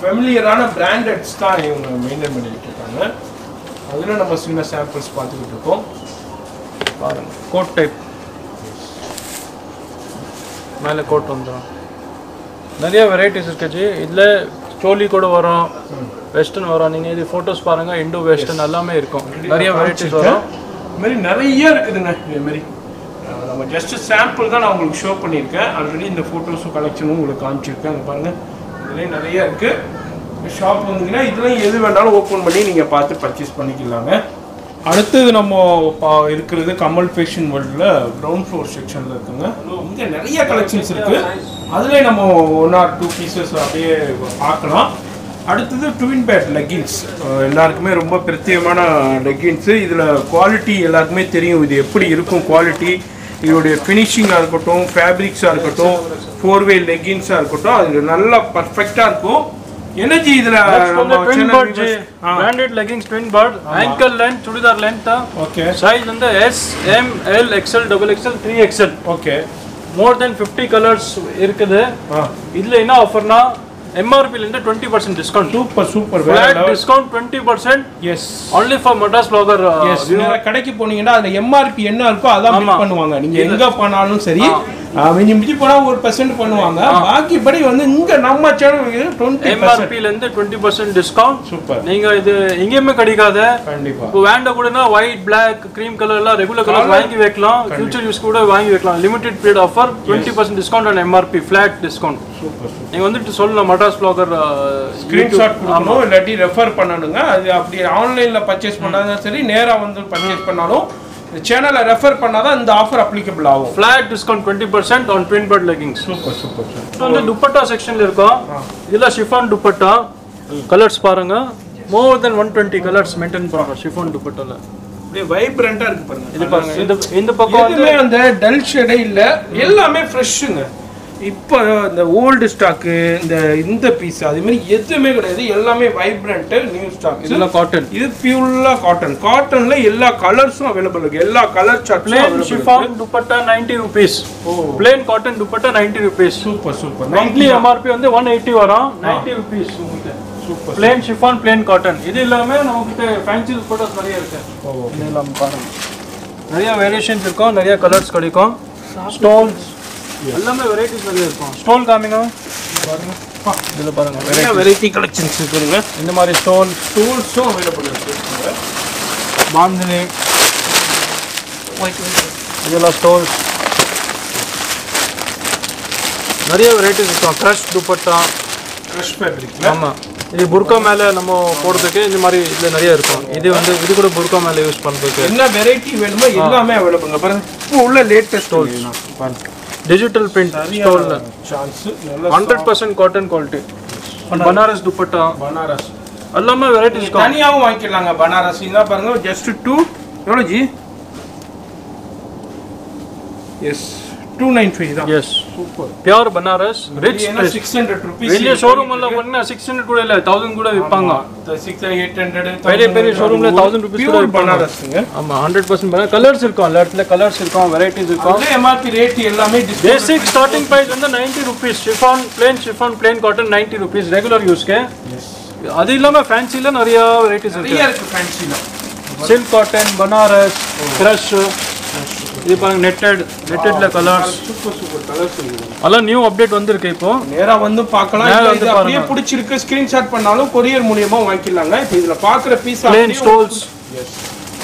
ஃபேமிலியரான பிராண்டட்ஸ் தான் இவங்க மெயின்டெய்ன் பண்ணிட்டு இருக்காங்க அதுல நம்ம சின்ன சாம்பிள்ஸ் பார்த்துக்கிட்டு இருக்கோம் பாருங்க கோட் டைப் மேல கோட் வந்துரும் நிறைய வெரைட்டிஸ் இருக்குச்சு இதுல சோலி கூட வரும் வெஸ்டர்ன் வரும் நீங்க இது போட்டோஸ் பாருங்க இண்டோ வெஸ்டர்ன் எல்லாமே இருக்கும் நிறைய வெரைட்டிஸ் வரும் இந்த மாதிரி நிறைய இருக்குதுங்க இந்த மாதிரி நம்ம ஜஸ்ட் சாம்பிள் தான் நான் உங்களுக்கு ஷோ பண்ணியிருக்கேன் ஆல்ரெடி இந்த ஃபோட்டோஸும் கலெக்ஷனும் உங்களுக்கு காமிச்சிருக்கேன் அங்கே பாருங்கள் இதுலேயும் நிறையா இருக்குது ஷாப் வந்தீங்கன்னா இதெல்லாம் எது வேணாலும் ஓப்பன் பண்ணி நீங்கள் பார்த்து பர்ச்சேஸ் பண்ணிக்கலாங்க அடுத்தது நம்ம இருக்கிறது கமல் ஃபேஷன் வேர்ல்டில் கிரவுண்ட் ஃப்ளோர் செக்ஷனில் இருக்குங்க இங்கே நிறைய கலெக்ஷன்ஸ் இருக்குது அதிலே நம்ம 1 or 2 பீசஸ் அப்படியே பார்க்கலாம் அடுத்தது ட்வின் பேட் லெகின்ஸ் எல்லாருக்குமே ரொம்ப பிரத்யேகமான லெகின்ஸு இதில் குவாலிட்டி எல்லாருக்குமே தெரியும் இது எப்படி இருக்கும் குவாலிட்டி இதோடைய ஃபினிஷிங்காக இருக்கட்டும் ஃபேப்ரிக்ஸாக இருக்கட்டும் 4-way லெகின்ஸாக இருக்கட்டும் அது நல்லா பர்ஃபெக்டாக இருக்கும் எனர்ஜி இதில் branded leggings twin bad ankle length churidar லென்த்தா ஓகே சைஸ் வந்து S, M, L, XL, XXL, 3XL okay more then 50 colours இருக்குது இதில் என்ன ஆஃபர்னா MRP ல இருந்து 20% discount super super flat discount 20% yes only for Madras Vlogger yes நீங்க கடைக்கு போனீங்கன்னா அந்த MRP என்ன இருக்கோ அத பில் பண்ணுவாங்க நீங்க எங்க போனாலும் சரி மிஞ்சி மிஞ்சி போனா 1% பண்ணுவாங்க பாக்கி படி வந்து இங்க நம்ம சேனல்ல 20% MRP ல இருந்து 20% டிஸ்கவுண்ட் சூப்பர் நீங்க இது எங்கேயுமே கிடைக்காத கண்டிப்பா இப்போ வேண்ட கூடனா ஒயிட் Black cream color எல்லாம் ரெகுலர் கலர் வாங்கி வைக்கலாம் ஃபியூச்சர் யூஸ் கூட வாங்கி வைக்கலாம் limited period offer 20% discount on MRP flat discount super நீங்க வந்து சொல்லலாம் Madras Vlogger ஸ்கிரீன்ஷாட் கொடுக்கணும் இல்லடி ரெஃபர் பண்ணனுங்க அது அப்படி ஆன்லைன்ல பர்சேஸ் பண்ணாதா சரி நேரா வந்து பர்சேஸ் பண்ணாலும் இந்த சேனலை ரெஃபர் பண்ணாதா இந்த ஆஃபர் அப்ளிகபிள் ஆகும் flat discount 20% on print bird leggings super super super இந்த dupatta செக்ஷன்ல இருக்கும் இதுல chiffon dupatta கலர்ஸ் பாருங்க more than 120 கலர்ஸ் மெயின்टेन பண்றாங்க chiffon dupattaல அப்படியே வைப்ரண்டா இருக்கு பாருங்க இது பாருங்க இந்த பக்கம் வந்து அந்த டல் ஷேடே இல்ல எல்லாமே ஃப்ரெஷ்ங்க இப்போ இந்த ஓல்டு ஸ்டாக்கு இந்த பீஸ் அதே மாதிரி எதுவுமே கிடையாது எல்லாமே வைப்ரண்ட் நியூ ஸ்டாக் இதெல்லாம் காட்டன் இது பியூர்லா காட்டன் காட்டன்ல எல்லா கலர்ஸும் அவைலபிள் இருக்கு எல்லா கலர் சார்ட்லயும் chiffon dupatta 90 rupees plain cotton dupatta 90 rupees super super nightly MRP வந்து 180 வரும் 90 rupees super plain chiffon plain cotton இது எல்லாமே நமக்கு ஃபேன்சி போட்டோஸ் நிறைய இருக்கு இதெல்லாம் பாருங்க நிறைய வேரியேஷன்ஸ் இருக்கும் நிறைய கலர்ஸ் கிடைக்கும் ஸ்டோன்ஸ் எல்லாமே வெரைட்டிஸ் நிறைய இருக்கும் ஸ்டோல் காமிங்க பாருங்க இதுல பாருங்க நிறைய வெரைட்டி கலெக்ஷன்ஸ் இருக்குங்க இந்த மாதிரி ஸ்டோல் டூல்ஸ் அவேலபிள் இருக்குங்க பாந்தினி இதுல ஸ்டோல் நிறைய வெரைட்டிஸ் இருக்கு கிரஷ் dupatta கிரஷ் ஃபேப்ரிக் ஆமா இது புர்கா மேல நம்ம போடுறதுக்கு இந்த மாதிரி இதுல நிறைய இருக்கும் இது வந்து இது கூட புர்கா மேல யூஸ் பண்றதுக்கு என்ன வெரைட்டி வேணுமோ எல்லாமே அவேலபிள்ங்க பாருங்க இப்போ உள்ள லேட்டஸ்ட் ஸ்டோல்ஸ் பாருங்க digital print stole chance 100% cotton quality Banaras dupatta Banaras எல்லாமே வெரைட்டிஸ் கா தனியாவும் வாங்கிடலாங்க बनारस இதா பாருங்க just 2 எவ்வளவு ji yes 293 is yes super pure Banaras rich 600 rupees really showroom alla 1600 kuda illa 1000 kuda vippanga 6800 pere showroom la 1000 rupees pure Banaras amma 100% Banaras colors irukum alla edathile colors irukum varieties irukum alle MRP rate ellame basic starting price vandu 90 rupees chiffon plain cotton 90 rupees regular use ke yes adu illama fancy la nariya varieties irukum nariya irukku fancy la silk cotton Banaras crush ये பாருங்க netted நெட்டட்ல colours super super colours எல்லா new update வந்திருக்கு இப்போ நேரா வந்து பார்க்கலாம் இது அப்படியே பிடிச்சிருக்கு ஸ்கிரீன்ஷாட் பண்ணாலும் courier மூலமா வாங்கிடலாம்ங்க இப்போ இதுல பாக்குற பீஸ் அப்படியே ஸ்டோல்ஸ் எஸ்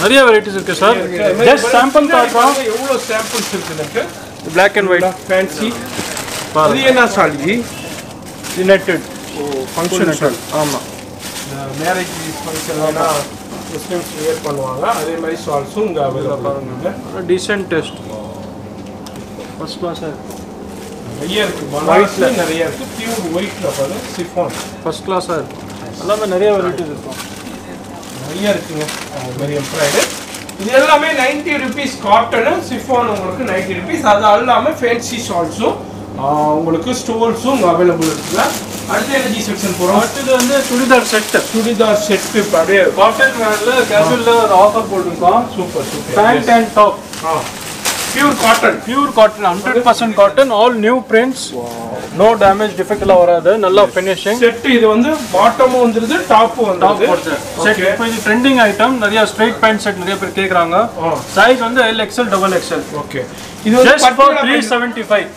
நிறைய வெரைட்டிஸ் இருக்கு சார் ஜஸ்ட் சாம்பிள் பார்க்கலாம் எவ்வளவு சாம்பிள்ஸ் இருக்குதுங்க black and white fancy புரியனா சால்ஜி நெட்டட் ஓ ஃபங்க்ஷனல் ஆமா மேரேஜ் ஃபங்க்ஷனலா सिस्टम क्लियर பண்ணுவாங்க அதே மாதிரி சால்ஸும் இங்க அவேலபிள் இருக்கு டீசன்ட் டெஸ்ட் ஃபர்ஸ்ட் கிளாஸ் நிறைய இருக்கு வாய்ஸ்ல நிறைய இருக்கு பியூர் ஒயிட்ல பாரு சிஃபான் ஃபர்ஸ்ட் கிளாஸ் எல்லாமே நிறைய வெரைட்டிஸ் இருக்கு நிறைய இருக்குங்க வெரி பிரைட் இது எல்லாமே 90 rupees காட்டன் சிஃபான் உங்களுக்கு 90 rupees அது எல்லாமே ஃபேன்சி சால்ஸும் உங்களுக்கு ஸ்டோல்ஸும் அவேலபிள் இருக்குல அடுத்து எனர்ஜி செக்ஷன் போறோம். அடுத்து வந்து சுடிதார் செட் அப்படியே காட்டன் வேர்ல கேஷுவல்ல ஒரு ஆஃபர் போட்டுருக்கோம். Super super. Pant and top. Pure cotton 100% cotton all new prints. No damage டிஃபிகல்ட்டா வராது. நல்ல ஃபினிஷிங். செட் இது வந்து பாட்டமும் வந்துருது டாப்பும் வந்துருது. செட் இப்போ இது ட்ரெண்டிங் ஐட்டம். நிறைய ஸ்ட்ரைட் பேண்ட் செட் நிறைய பேர் கேக்குறாங்க. சைஸ் வந்து LXL XXL. ஓகே. இது வந்து 375.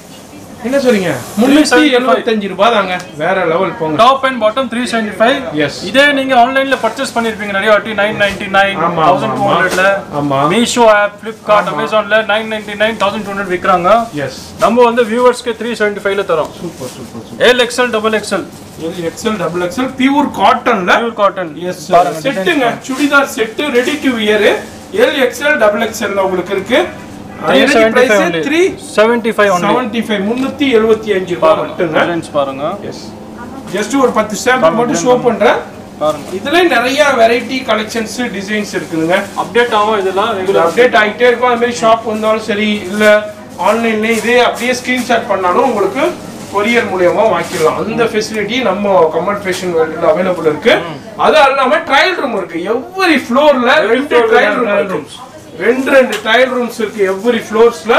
என்ன சொல்றீங்க 375 ரூபாய் தாங்க வேற லெவல் போங்க டாப் அண்ட் பாட்டம் 375 எஸ் இதே நீங்க ஆன்லைன்ல பர்சேஸ் பண்ணிருப்பீங்க நிறைய வாட்டி 999 1200ல ஆமா மீஷோ ஆப் Flipkart Amazonல 999 1200 விக்கறாங்க எஸ் நம்ம வந்து வியூவர்ஸ்க்கு 375 ல தரோம் super super LXL XXL XL XXL பியூர் காட்டன்ல எஸ் செட்ங்க churidar set ready to wear LXL XXL ல உங்களுக்கு இருக்கு ஐடி பிரைஸ் 375 only 375 பாருங்க ரென்ஸ் பாருங்க எஸ் ஜஸ்ட் ஒரு 10 சாம்பிள் மட்டும் ஷோ பண்றேன் பாருங்க இதுல நிறைய வெரைட்டி கலெக்ஷன்ஸ் டிசைன்ஸ் இருக்குங்க அப்டேட் ஆகும் இதெல்லாம் ரெகுலர் அப்டேட் ஆயிட்டே இருக்கும் அதே மாதிரி ஷாப் வந்தாலும் சரி இல்ல ஆன்லைன்ல இதே அப்படியே ஸ்கிரீன்ஷாட் பண்ணாலும் உங்களுக்கு courier மூலமா வாங்கிடலாம் அந்த ஃபெசிலிட்டி நம்ம Kamal Fashion Worldல அவேலபிள் இருக்கு அது அல்லாம ட்ரையல் ரூம் இருக்கு எவ்ரி ஃப்ளோர்ல ரெண்டு ட்ரையல் ரூம்ஸ் ரெண்டு ட்ரையல் ரூம்ஸ் இருக்கு எவ்ரி ஃப்ளோர்ஸ்ல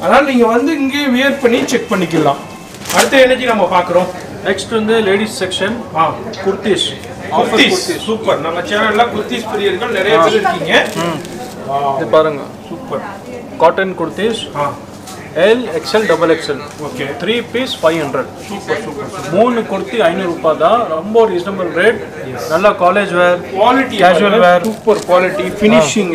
அதனால நீங்க வந்து இங்கே வியர் பண்ணி செக் பண்ணிக்கலாம் அடுத்து எனர்ஜி நம்ம பார்க்கறோம் நெக்ஸ்ட் வந்து ladies section kurtis kurtis super நம்ம சேனல்ல குர்தீஸ் பிரியர்கள் நிறைய பேர் இருக்கீங்க இது பாருங்க super cotton kurtis LXL XXL okay 3 piece 500 super super மூணு குர்த்தி 500 ரூபாய் தான் ரொம்ப ரீசனபிள் ரேட் நல்ல college wear quality casual wear super quality finishing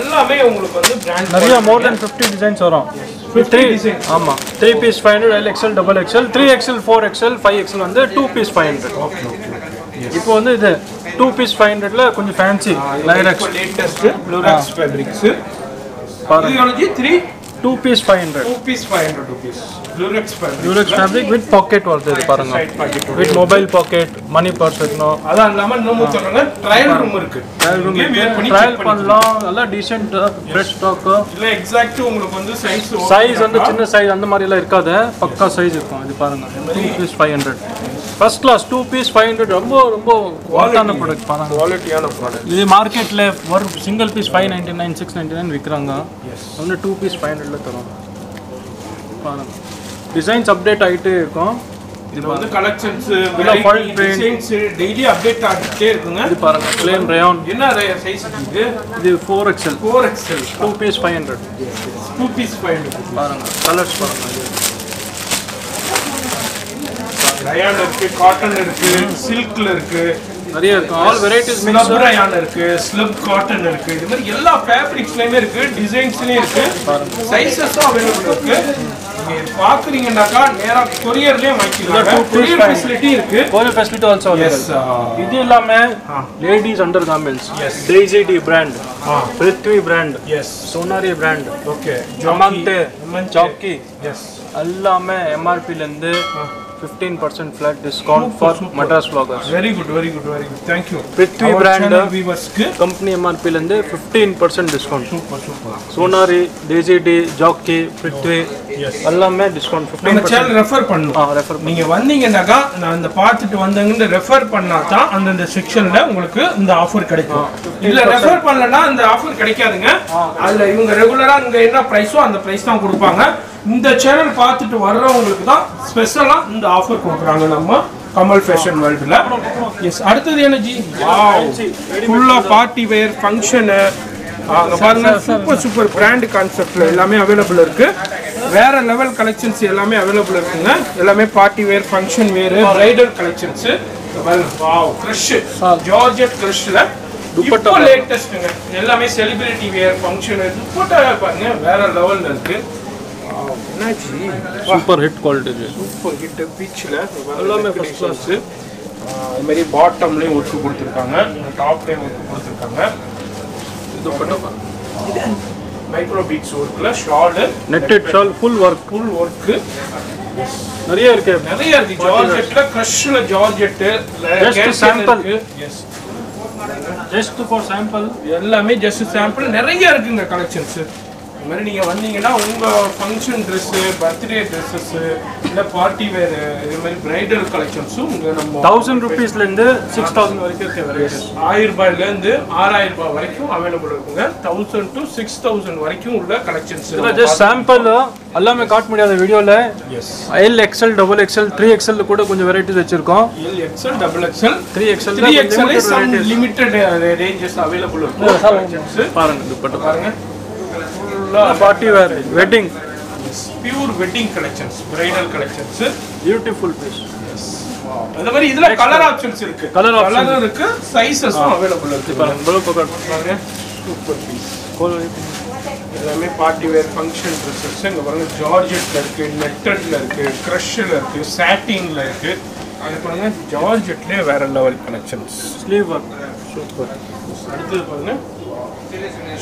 எல்லாமே உங்களுக்கு வந்து பிராண்ட் நிறைய மோர் தென் 50 டிசைன்ஸ் வரும் 50 டிசைன் ஆமா 3 piece 500 LXL XXL 3XL 4XL 5XL வந்து 2 பீஸ் 500 ஓகே இப்போ வந்து இது 2 பீஸ் 500 ல கொஞ்சம் ஃபேன்சி லைராக்ஸ் லேட்டஸ்ட் ப்ளூராக்ஸ் fabrics ideology 2 piece 500 rupees lurex fabric with pocket varudhu paranga with mobile pocket money purse irukno adha allama innomu solranga trial room trial pannalam alla decent fresh stock illa exact ungalku vandu size vandu chinna size andha mari illa irukada pakka size irukum idu paranga 2 piece 500 first class 2 piece 500 romba quality product paranga quality ana product idu market la one single piece 599 699 vikranga only 2 piece 500 la tharom paranga designs update aite irukum idu vandu collections designs daily update aagite irukunga idu paranga plain rayon enna size idu 4XL 2 piece 500 paranga colors paranga rayon இருக்கு cotton இருக்கு silk இருக்கு நிறைய இருக்கு all varieties mix rayon இருக்கு slip cotton இருக்கு இது மாதிரி எல்லா ஃபேப்ரிக்ஸ்லயே இருக்கு டிசைன்ஸ்லயே இருக்கு சைஸஸும் அவேலபிள் இருக்கு நீங்க பாக்குறீங்கன்னாக்கா நேரா courierலயே வாங்கிக்கலாம் courier facility இருக்கு courier facility also available இது எல்லாமே ladies undergarments Daisy D brand Prithvi brand Sonari brand okay Jamante Chowki எல்லாமே MRP ல இருந்து 15% flat discount for Madras Vloggers. Very good, very good, very good. Thank you. Prithvi brand company MRP lende 15% discount. Super, super. Sonari, DGD, Jockey, Prithvi, alla me discount 15%. Nama channel refer pannu. Ah, refer. Neenga vandinga naga na indha paathitu vandanga refer panna tha andha section la ungalku indha offer kedaikum. Illa refer pannalana indha offer kedaikadunga. Adha ivanga regular ah inga enna price o andha price dhaan kodupanga. இந்த channel பார்த்துட்டு வரறவங்களுக்கு தான் ஸ்பெஷலா இந்த offer கொடுக்கறாங்க நம்ம Kamal fashion வேர்ல்ட்ல. Yes, அடுத்து எனர்ஜி வாவ் ஃபுல்லா பார்ட்டி வேர் ஃபங்க்ஷன். அங்க பாருங்க சூப்பர் சூப்பர் பிராண்ட் கான்செப்ட்ல எல்லாமே அவேலபிள் இருக்கு. வேற லெவல் கலெக்ஷன்ஸ் எல்லாமே அவேலபிள் இருக்குங்க. எல்லாமே party wear function wear bridal collections. Wow crush georgette கிரஷ்ல துப்பட்டா லேட்டஸ்ட்ங்க. எல்லாமே செலிபிரிட்டி வேர் ஃபங்க்ஷன் துப்பட்டா பாருங்க வேற லெவல்ல இருக்கு. ना जी सुपर हिट क्वालिटी है. सुपर हिट पिछला वाला में फर्स्ट क्लास है. मेरी बॉटम में वर्क கொடுத்திருக்காங்க, டாப் में वर्क கொடுத்திருக்காங்க. இது பட்டா இது மைக்ரோ பீட்ஸ் ஒர்க்ல shawl netted shawl full work நிறைய இருக்கு. நிறைய இருக்கு ஜார்ஜெட்ல கிரஷ்ல georgette just sample. Yes, just for sample எல்லாமே ஜஸ்ட் சாம்பிள் நிறைய இருக்குங்க கலெக்ஷன்ஸ். मेरे लिए वन्नीगेना उनका फंक्शन ड्रेस है, बर्थडे ड्रेसेस है, इधर पार्टी वेयर है, मेरे ब्राइडल कलेक्शन सुंग है ना. 1000 रुपीस लेंदे 6000 वाले के वेरिएशन. आयर बाय लेंदे 6000 वाले क्यों अवेलेबल होंगे. 1000 to 6000 वाले क्यों उल्ला कलेक्शन से. इधर जस्ट सैंपल अल्लाह में काट मिला था वीडियो ले. Yes, L XL double XL 3XL code कुछ वैरायटीज வச்சிருக்கோம். L XL double XL 3XL है. सम लिमिटेड रेंजेस अवेलेबल है. பாருங்க दुपट्टा பாருங்க party wear wedding pure wedding collections bridal collections beautiful piece. Yes wow அந்த மாதிரி இதல கலர் ஆப்ஷன்ஸ் இருக்கு. கலர் ஆப்ஷன் இருக்கு, சைஸஸும் அவேலபிள் இருக்கு. பாருங்க ப்ளூ பக்கட் பாருங்க சூப்பர் பீஸ். எல்லாமே பார்ட்டி வேர் ஃபங்க்ஷன் ட்ரெஸ்ஸஸ். இங்க பாருங்க ஜார்ஜெட் இருக்கு, நெட்டட்ல இருக்கு, கிரஷ்ல இருக்கு, சாட்டின்ல இருக்கு. அங்க பாருங்க ஜார்ஜெட்லயே வேற level collections. Sleeve work super. அடுத்து பாருங்க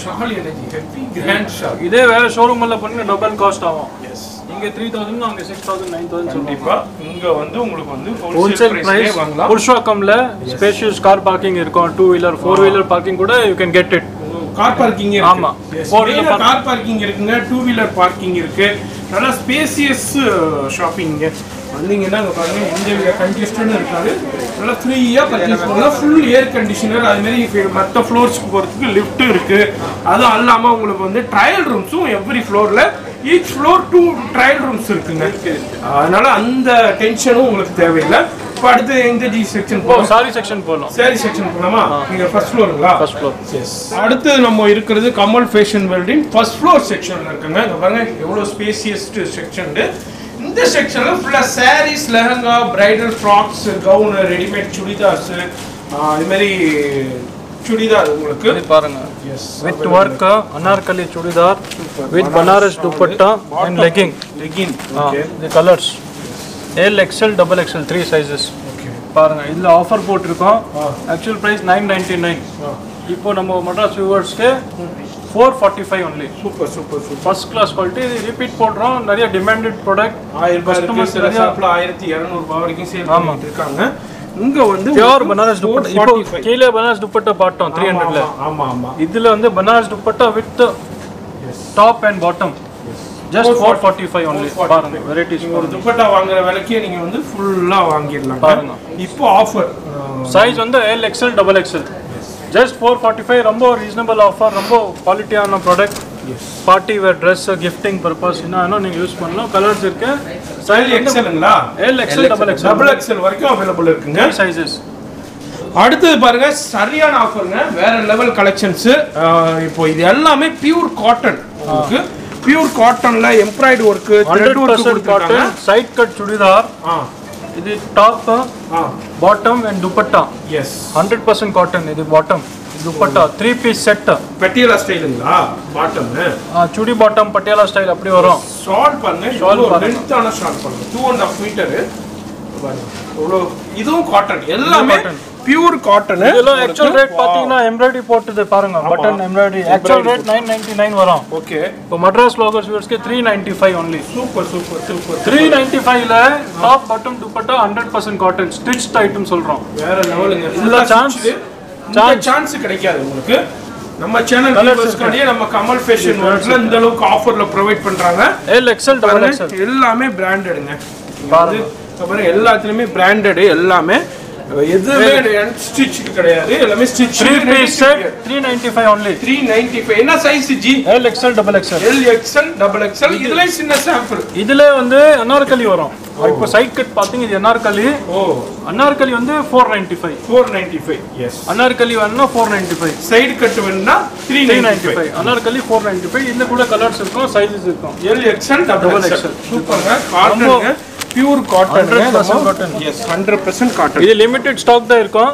shawl energy heavy grand shawl. இதே வேற ஷோரூம்ல பண்ணி டபுள் காஸ்ட் ஆகும். எஸ், இங்க 3000 னா அங்க 6000 9000 சொல்லிப்பா. இங்க வந்து உங்களுக்கு வந்து ஹோல்சேல் பிரைஸ்ல வாங்கலாம். புர்ஷா கம்ல ஸ்பேஷியஸ் கார் பார்க்கிங் இருக்கும். 2 வீலர் 4 வீலர் பார்க்கிங் கூட you can get it. Car parking இருக்கு. ஆமா, 4 வீலர் கார் பார்க்கிங் இருக்குங்க, 2 வீலர் பார்க்கிங் இருக்கு. நல்ல ஸ்பேஷியஸ் ஷாப்பிங். வந்தீங்கன்னா அங்க பாருங்க இந்தியால கண்டிஷனர் இருக்காது. நல்லா ஃப்ரீயா பர்சேஸ் பண்ணலாம். Full air conditioner. அது மாதிரி மற்ற ஃப்ளோர்ஸ்க்கு போறதுக்கு லிஃப்ட் இருக்கு. அது அல்லாம உங்களுக்கு வந்து ட்ரையல் ரூம்ஸும் எவ்ரி ஃப்ளோர்ல ஈச் ஃப்ளோர் 2 ட்ரையல் ரூம்ஸ் இருக்குங்க. அதனால அந்த டென்ஷனும் உங்களுக்கு தேவையில்லை. இப்போ அடுத்து இந்த ஜி செக்ஷன் போலாம். சாரி செக்ஷன் போலாம். சாரி செக்ஷன் போலாமா? நீங்க ஃபர்ஸ்ட் ஃப்ளோர்ங்களா? First floor. எஸ், அடுத்து நம்ம இருக்குது கமல் ஃபேஷன் வேர்ல்டின் ஃபர்ஸ்ட் ஃப்ளோர் செக்ஷன்ல இருக்குங்க. அங்க பாருங்க எவ்வளவு ஸ்பேஷியஸ்ட் செக்ஷன் இது. இந்த செக்ஷன்ல ஃபுல்லா sarees, lehenga, bridal frocks, gown, readymade சுடிதார்ஸ். இது மாதிரி சுடிதார் உங்களுக்கு இது பாருங்க. Yes, with work anarkali churidar with Banaras dupatta and legging. Legging okay. The colors L XL double XL 3 sizes. Okay பாருங்க இதுல ஆஃபர் போட்டுருக்கோம். Actual price 999. இப்போ நம்ம Madras viewers க்கு 445 only. Super, super, super. First class quality. Repeat podrom nariya demanded product. 1000 customers example 1200 வரைக்கும் sale பண்ணிட்டு இருக்காங்க. இங்க வந்து pure Banaras dupatta. இப்போ கீழ Banaras dupatta பாட்டோம் 300 ல. ஆமா ஆமா, இதுல வந்து Banaras dupatta with top and bottom just 445 only. பாருங்க varieties. ஒரு dupatta வாங்குற விலைக்கு நீங்க வந்து ஃபுல்லா வாங்கிடலாம். பாருங்க இப்போ ஆஃபர் சைஸ் வந்து L XL double XL just 445. ரொம்ப ரீசனபிள் ஆஃபர். ரொம்ப குவாலிட்டியான product. Party wear dress gifting purpose என்ன நீங்க யூஸ் பண்ணலாம். கலர்ஸ் இருக்கு. சைஸ் எக்ஸல்ங்களா? L XL double XL double XL வரைக்கும் அவேலபிள் இருக்குங்க சைஸஸ். அடுத்து பாருங்க சரியான ஆஃபர்ங்க. வேற லெவல் கலெக்ஷன்ஸ். இப்போ இது எல்லாமே பியூர் காட்டன். உங்களுக்கு பியூர் காட்டன்ல embroidery work 100% cotton side cut churidar. இது top bottom and dupatta. yes 100% cotton. இது bottom dupatta 3 piece set patiala style ங்களா? Bottom chudi bottom patiala style அப்படி வரும். ஷால் பாருங்க, ஷால் லென்த்தான ஷால் பாருங்க 2.5 மீட்டர். பாருங்க இவ்ளோ. இதுவும் காட்டன். எல்லாமே प्योर कॉटन है இதெல்லாம் एक्चुअल रेट பாத்தீங்கன்னா எம்ப்ராய்டரி போட்டுது பாருங்க பட்டன் எம்ப்ராய்டரி एक्चुअल रेट 999 வரும் ஓகே இப்போ Madras Vlogger viewers-க்கு 395 only சூப்பர் சூப்பர் சூப்பர் 395 ல top bottom dupatta 100% cotton stitched item சொல்றோம் வேற லெவலுங்க இல்ல சான்ஸ் சான்ஸ் கிடைக்காது உங்களுக்கு நம்ம சேனல் வியூவர்ஸ்காண்டியே நம்ம Kamal Fashion worldல இந்த அளவுக்கு ஆஃபர்ல ப்ரொவைட் பண்றாங்க எல் எக்ஸ்எல் டபுள் எக்ஸ்எல் எல்லாமே பிராண்டட்ங்க பாருங்க பாருங்க எல்லாத்துலயுமே பிராண்டட் எல்லாமே எதுமே ஸ்டிட்ச் கிடையாது எல்லாமே ஸ்டிட்ச் 3 பீஸ் 395 only 395 என்ன size ji L XL double XL L XL double XL இதுல சின்ன சாம்பிள் இதுல வந்து அனார்கலி வரும் இப்போ சைட் கட் பாத்தீங்க இது அனார்கலி ஓ அனார்கலி வந்து 495 எஸ் அனார்கலி வேணும்னா 495 சைடு கட் வேணும்னா 395 அனார்கலி 495 இந்த கூட கலர்ஸ் இருக்கும் சைஸஸ் இருக்கும் L XL double XL சூப்பர்ங்க காட்டன்ங்க pure cotton 100% cotton yes 100% cotton இது லிமிட்டட் ஸ்டாக் தான் இருக்கும்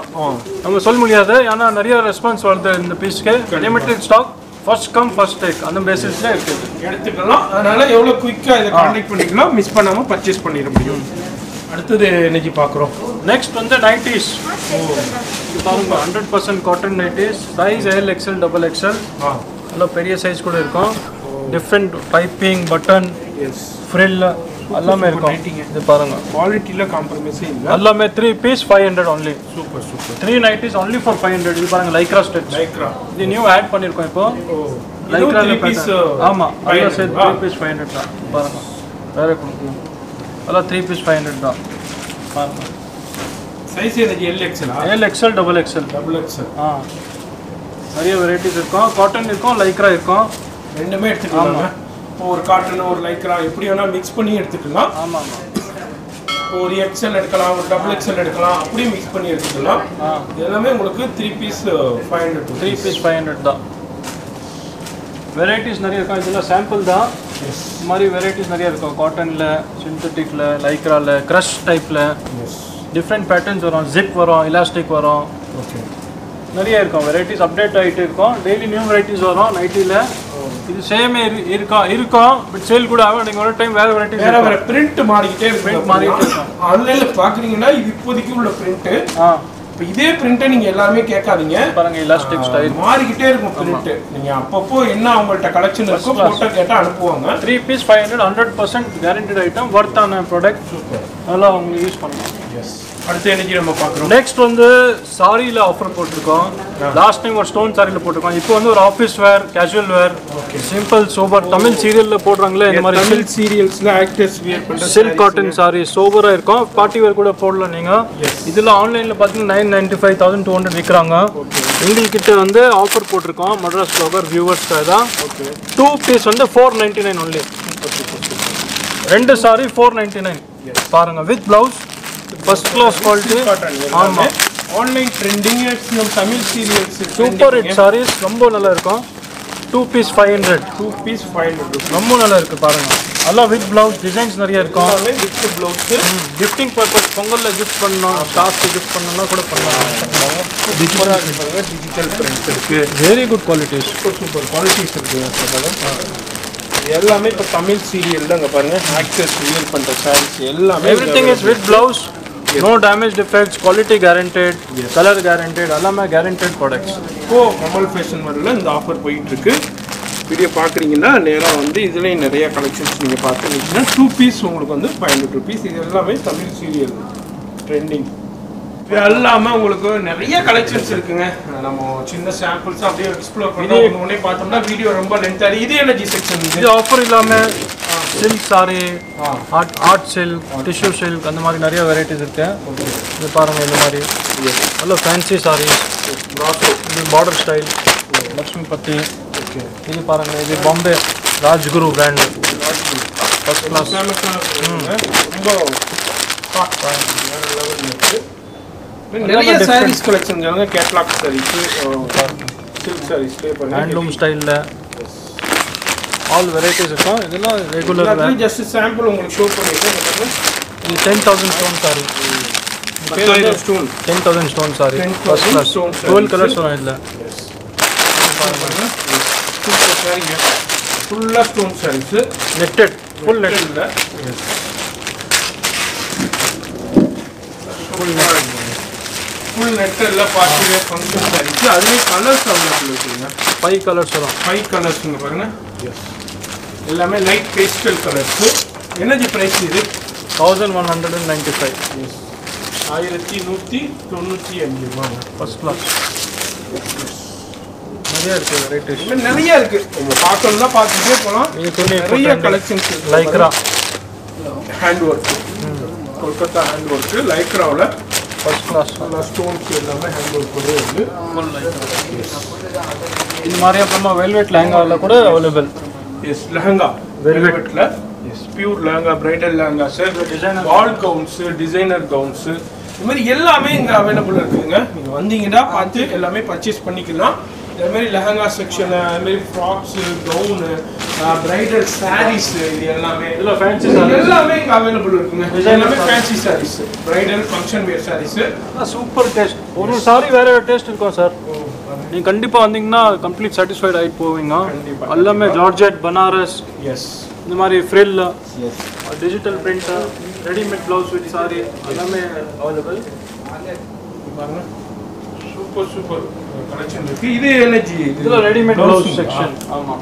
நம்ம சொல்ல முடியாது ஏனா நிறைய ரெஸ்பான்ஸ் வருது இந்த பீஸ்க்கு limited stock first come first take அந்த பேசிஸ்ல இருக்குது எடுத்துக்கலாம் அதனால எவ்வளவு குயிக்கா இத கான்டெக்ட் பண்ணிக்கலாம் மிஸ் பண்ணாம பர்சேஸ் பண்ணிர முடியும் அடுத்து இன்னைக்கு பாக்குறோம் நெக்ஸ்ட் வந்து 90s பாருங்க 100% cotton 90s size L XL double XL நல்ல பெரிய சைஸ் கூட இருக்கும் different piping button yes frill எல்லாமே இருக்கும் இது பாருங்க குவாலிட்டில காம்ப்ரமைஸ் இல்ல எல்லாமே 3 piece 500 only super super 390s only for 500 இது பாருங்க லைக்ரா ஸ்டிட்ச் லைக்ரா இது நியூ ஆட் பண்ணிருக்கோம் இப்போ லைக்ரா 3 பீஸ் ஆமா அதோ சே 3 பீஸ் 500 தான் பாருங்க வேற கொடுங்க अला 3 पीस 500 दा पार्क साइज है ये LXL XL हां நிறைய வெரைட்டிஸ் இருக்கும் காட்டன் இருக்கும் லைக்ரா இருக்கும் ரெண்டுமே எடுத்துக்கலாம் ஒரு காட்டன் ஒரு லைக்ரா எப்படி வேணா mix பண்ணி எடுத்துக்கலாம் ஆமா ஆமா ஒரு XL எடுக்கலாம் ஒரு XXL எடுக்கலாம் அப்படியே mix பண்ணி எடுத்துக்கலாம் எல்லாமே உங்களுக்கு 3 பீஸ் 500 3 பீஸ் 500 दा வெரைட்டிஸ் நிறைய இருக்கா இதெல்லாம் சாம்பிள் தான் हमारी वैरायटीज நிறைய இருக்கு காட்டன்ல சிந்தட்டிக்ல லைக்ரால கிரஷ் டைப்ல डिफरेंट पैटर्न्स வரும் zip வரும் इलास्टिक வரும் ஓகே நிறைய இருக்கு वैरायटीज அப்டேட் ஆயிட்டு இருக்கும் ডেইলি நியூ वैरायटीज வரும் நைட்டில இது சேம் இருக்கும் பட் சேல் கூட ஆகும் நீங்க ஒரு டைம் வேற वैरायटीज வேற வேற print மாறிட்டே இருக்கும் ஆன்லைன்ல பாக்குறீங்கன்னா இது இப்போதைக்கு உள்ள print இப்போ இதே print நீங்க எல்லாரும் கேட்காதீங்க பாருங்க इलास्टिक ஸ்டைல் மாறிக்கிட்டே இருக்கும் print நீங்க அப்பப்போ என்ன அவங்கள்ட்ட கலெக்ஷன் இருக்கு போட்டோ கேட்டா அனுப்புவாங்க 3 பீஸ் 500 100% guaranteed ஐட்டம் worth ஆன product சூப்பர் நல்லா உங்களுக்கு யூஸ் பண்ணலாம் எஸ் அடுத்து இன்னைக்கு நம்ம பார்க்கறோம் நெக்ஸ்ட் வந்து சாரில ஆஃபர் போட்டுருக்கோம் லாஸ்ட் டைம் ஒரு ஸ்டோன் சாரில போட்டுருக்கோம் இப்போ வந்து ஒரு office wear casual wear simple sober Tamil சீரியல்ல போடுறாங்களே இந்த மாதிரி தமிழ் சீரியல்ஸ்ல ஆக்டர்ஸ் வியர் பண்ற silk cotton saree சோபரா இருக்கும் பார்ட்டி வேர் கூட போடலாம் நீங்க இதுல ஆன்லைன்ல பாத்தீங்கன்னா 995,200 விக்கறாங்க உங்களுக்கு கிட்ட வந்து ஆஃபர் போட்டுருக்கோம் Madras Vlogger viewers-க்கு தான் ஓகே 2 பீஸ் வந்து 499 only ரெண்டு saree 499 பாருங்க with blouse first class quality ஆமா ஆன்லைன் ட்ரெண்டிங் எக்ஸ்னம் Tamil serials super hit sarees ரொம்ப நல்லா இருக்கும் 2 பீஸ் 500 2 பீஸ் 500 ரொம்ப நல்லா இருக்கு பாருங்க எல்லா வித் ब्लाउज டிசைன்ஸ் நிறைய இருக்கும் எல்லாமே வித் ब्लाउज gifting purpose பொங்கல்ல gift பண்ணனும் டாஸ்க்கு gift பண்ணனும்னா கூட பண்ணலாம் டிஜிட்டலா இருக்கு டிஜிட்டல் பிரிண்ட் இருக்கு very good quality super super qualities இருக்கு எல்லாமே இப்ப தமிழ் சீரியல் தான்ங்க பாருங்க ஆக்சஸ் ரியல் பண்ற சாரீஸ் எல்லாமே everything is with blouse no damage defects quality guaranteed colour guaranteed எல்லாமே गारंटेड products இப்போ Kamal Fashion வரல இந்த ஆஃபர் போயிட்டு இருக்கு வீடியோ பாக்குறீங்கன்னா நேரா வந்து இதுலயே நிறைய கலெக்ஷன்ஸ் நீங்க பாத்துக்கிட்டீங்கன்னா 2 பீஸ் உங்களுக்கு வந்து 500 rupees இது எல்லாமே தமிழ் சீரியல் ட்ரெண்டிங் எல்லாமே உங்களுக்கு நிறைய கலெக்ஷன்ஸ் இருக்குங்க நம்ம சின்ன சாம்பிள்ஸ் அப்படியே எக்ஸ்ப்ளோர் பண்ணோம் ஒண்ணே பார்த்தோம்னா வீடியோ ரொம்ப லென்த் ஆகி இது எனர்ஜி செக்ஷன் இது ஆஃபர் இல்லாம silk saree art silk tissue silk அந்த மாதிரி நிறைய வெரைட்டிஸ் இருக்கு இது பாருங்க இந்த மாதிரி நல்ல ஃபேன்சி sarees இது border style லட்சுமி பத்தி ஓகே இது பாருங்க இது Bombay Rajguru brand first class ரொம்ப பாட் வேற லெவல் இருக்கு நிறைய sarees collection ஜாங்க catalog sarees silk sarees பே பண்ணி handloom style ல all varieties இருக்கும் இதெல்லாம் ரெகுலர் நான் just sample உங்களுக்கு ஷோ பண்ணிட்டேன் இது 10000 stone saree 10000 stone 10000 stone saree 12 colors வரும் இதுல பாருங்க super saree full of stone sarees netted full netted ல full நெட்டல்ல பார்ட்டியே ஃபங்க்ஷன் சாரி அதுல கலர்ஸ் அவைலபிள் இருக்குங்க 5 கலர்ஸ் வரும் 5 கலர்ஸ்ங்க பாருங்க எஸ் எல்லாமே light pastel colours energy price இது 1195 எஸ் 1195 வாங்க ஃபர்ஸ்ட் கிளாஸ் நிறைய இருக்கு வெரைட்டி இங்க நிறைய இருக்கு நீங்க பார்க்கணும்னா பார்த்துட்டே போலாம் நீங்க சொன்ன நிறைய collections Lycra hand work Kolkata hand work Lycra वाला फर्स्ट क्लास वाला स्टोन के अंदर हैंड वर्क करे है फुल लाइक्रा इन मारे अपना वेलवेट लहंगा वाला கூட अवेलेबल यस लहंगा वेलवेट ला yes pure lehenga bridal lehenga sir designer all gowns designer gowns இந்த மாதிரி எல்லாமே இங்க अवेलेबल இருக்குங்க நீங்க வந்தீங்கடா பார்த்து எல்லாமே பர்சேஸ் பண்ணிக்கலாம் இந்த மாதிரி லெஹங்கா செக்ஷன் இந்த மாதிரி ஃப்ராக்ஸ் கவுன் பிரைடல் சாரீஸ் இது எல்லாமே எல்லா ஃபேன்சி சாரீஸ் எல்லாமே இங்க अवेलेबल இருக்குங்க எல்லாமே fancy sarees bridal function wear sarees super taste ஒரு சாரி வேற டேஸ்ட் இருக்கும் சார் நீங்க கண்டிப்பா வந்தீங்கன்னா கம்ப்ளீட் சட்டிஸ்ஃபைட் ஆயிப் போவீங்க எல்லாமே ஜார்ஜெட் பனாரஸ் எஸ் இந்த மாதிரி frill yes digital print readymade blouse with sari எல்லாமே अवेलेबल பாருங்க சூப்பர் சூப்பர் கலெக்ஷன் இருக்கு இது எனர்ஜி இதுல ரெடிமேட் ब्लाउज செக்ஷன் ஆமா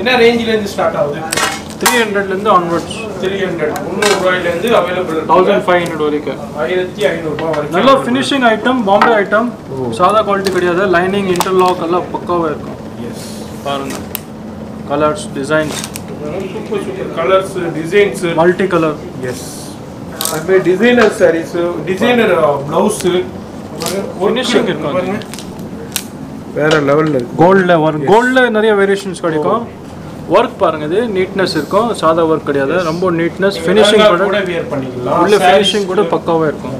என்ன ரேஞ்சில இருந்து ஸ்டார்ட் ஆகுது 300 ல இருந்து ஆன்வர்ட்ஸ் 300 300 ல இருந்து अवेलेबल 1500 வரைக்கும் 1500 வரைக்கும் நல்ல ஃபினிஷிங் ஐட்டம் பாம்பே ஐட்டம் சாதா குவாலிட்டி கிடையாது லைனிங் இன்டர்லாக் எல்லாம் பக்காவா இருக்கும் எஸ் பாருங்க colours designs super super colours designs multi colour yes अबे designer saris designer blouse finishing इरुक्का வேற லெவல்ல இருக்கு கோல்ட்ல வரும் கோல்ட்ல நிறைய வேரியேஷன்ஸ் கிடைக்கும் வர்க் பாருங்க இது நீட்னஸ் இருக்கும் சாதா வர்க் கிடையாது ரொம்ப நீட்னஸ் ஃபினிஷிங் கூட வியர் பண்ணிக்கலாம் உள்ள ஃபினிஷிங் கூட பக்காவா இருக்கும்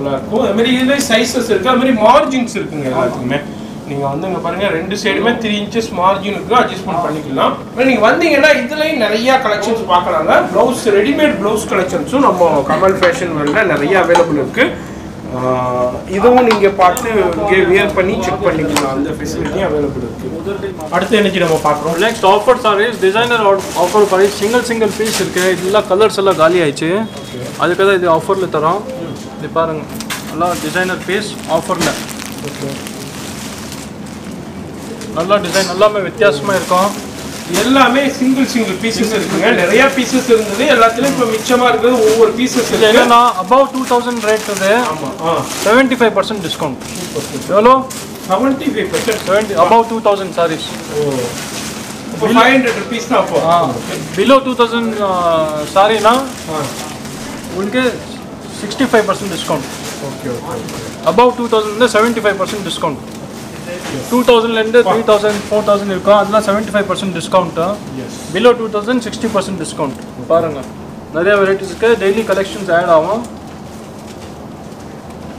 அதுமாரி இதுல சைஸஸ் இருக்கு அதுமாரி மார்ஜின்ஸ் இருக்குங்க எல்லாத்துக்குமே நீங்க வந்துங்க பாருங்க ரெண்டு சைடுமே 3 इंचஸ் மார்ஜின் இருக்கு அட்ஜஸ்ட்மென்ட் பண்ணிக்கலாம். நீங்க வந்தீங்கன்னா இதுலயே நிறைய கலெக்ஷன்ஸ் பார்க்கலாம்ங்க. ப்ளவுஸ் ரெடிமேட் ப்ளவுஸ் கலெக்ஷன்ஸும் நம்ம கமல் ஃபேஷன் வேர்ல்ட்ல நிறைய அவேலபிள் இருக்கு. இதுவும் நீங்க பார்த்து இங்கே வியர் பண்ணி செக் பண்ணிக்கலாம். அந்த ஃபெசிலிட்டி அவேலபிள் இருக்கு. அடுத்து என்ன நம்ம பார்க்கறோம்? Next offer saris designer offer price single piece இருக்கு. எல்லா கலர்ஸ் எல்லாம் காலி ஆயிச்சு. அதுக்கு தான் இது ஆஃபர்ல தரோம். இது பாருங்க. எல்லா டிசைனர் பீஸ் ஆஃபர்ல. ஓகே. நல்லா டிசைன் எல்லாமே வித்தியாசமா இருக்கும் எல்லாமே சிங்கிள் பீசஸ் இருக்குங்க நிறைய பீசஸ் இருந்தது எல்லாத்துலயும் இப்ப மிச்சமா இருக்குது ஒவ்வொரு பீசஸ் என்னன்னா அபௌவ் 2000 ரேட் அது ஆமா 75% டிஸ்கவுண்ட் எவ்வளோ 75% அபௌவ் 2000 சாரீஸ் ஓ அப்ப 500 ரூபீஸ் தான் அப்போ பிலோ 2000 சாரீனா உங்களுக்கு 65% டிஸ்கவுண்ட் ஓகே ஓகே அபௌவ் 2000 ல 75% டிஸ்கவுண்ட் 2000 ல இருந்து 3000 4000 இருக்கு அதனால 75% டிஸ்கவுண்ட் எஸ் below 2000 60% டிஸ்கவுண்ட் பாருங்க நிறைய வெரைட்டிஸ் இருக்கு டெய்லி கலெக்ஷன்ஸ் ஆட் ஆகும்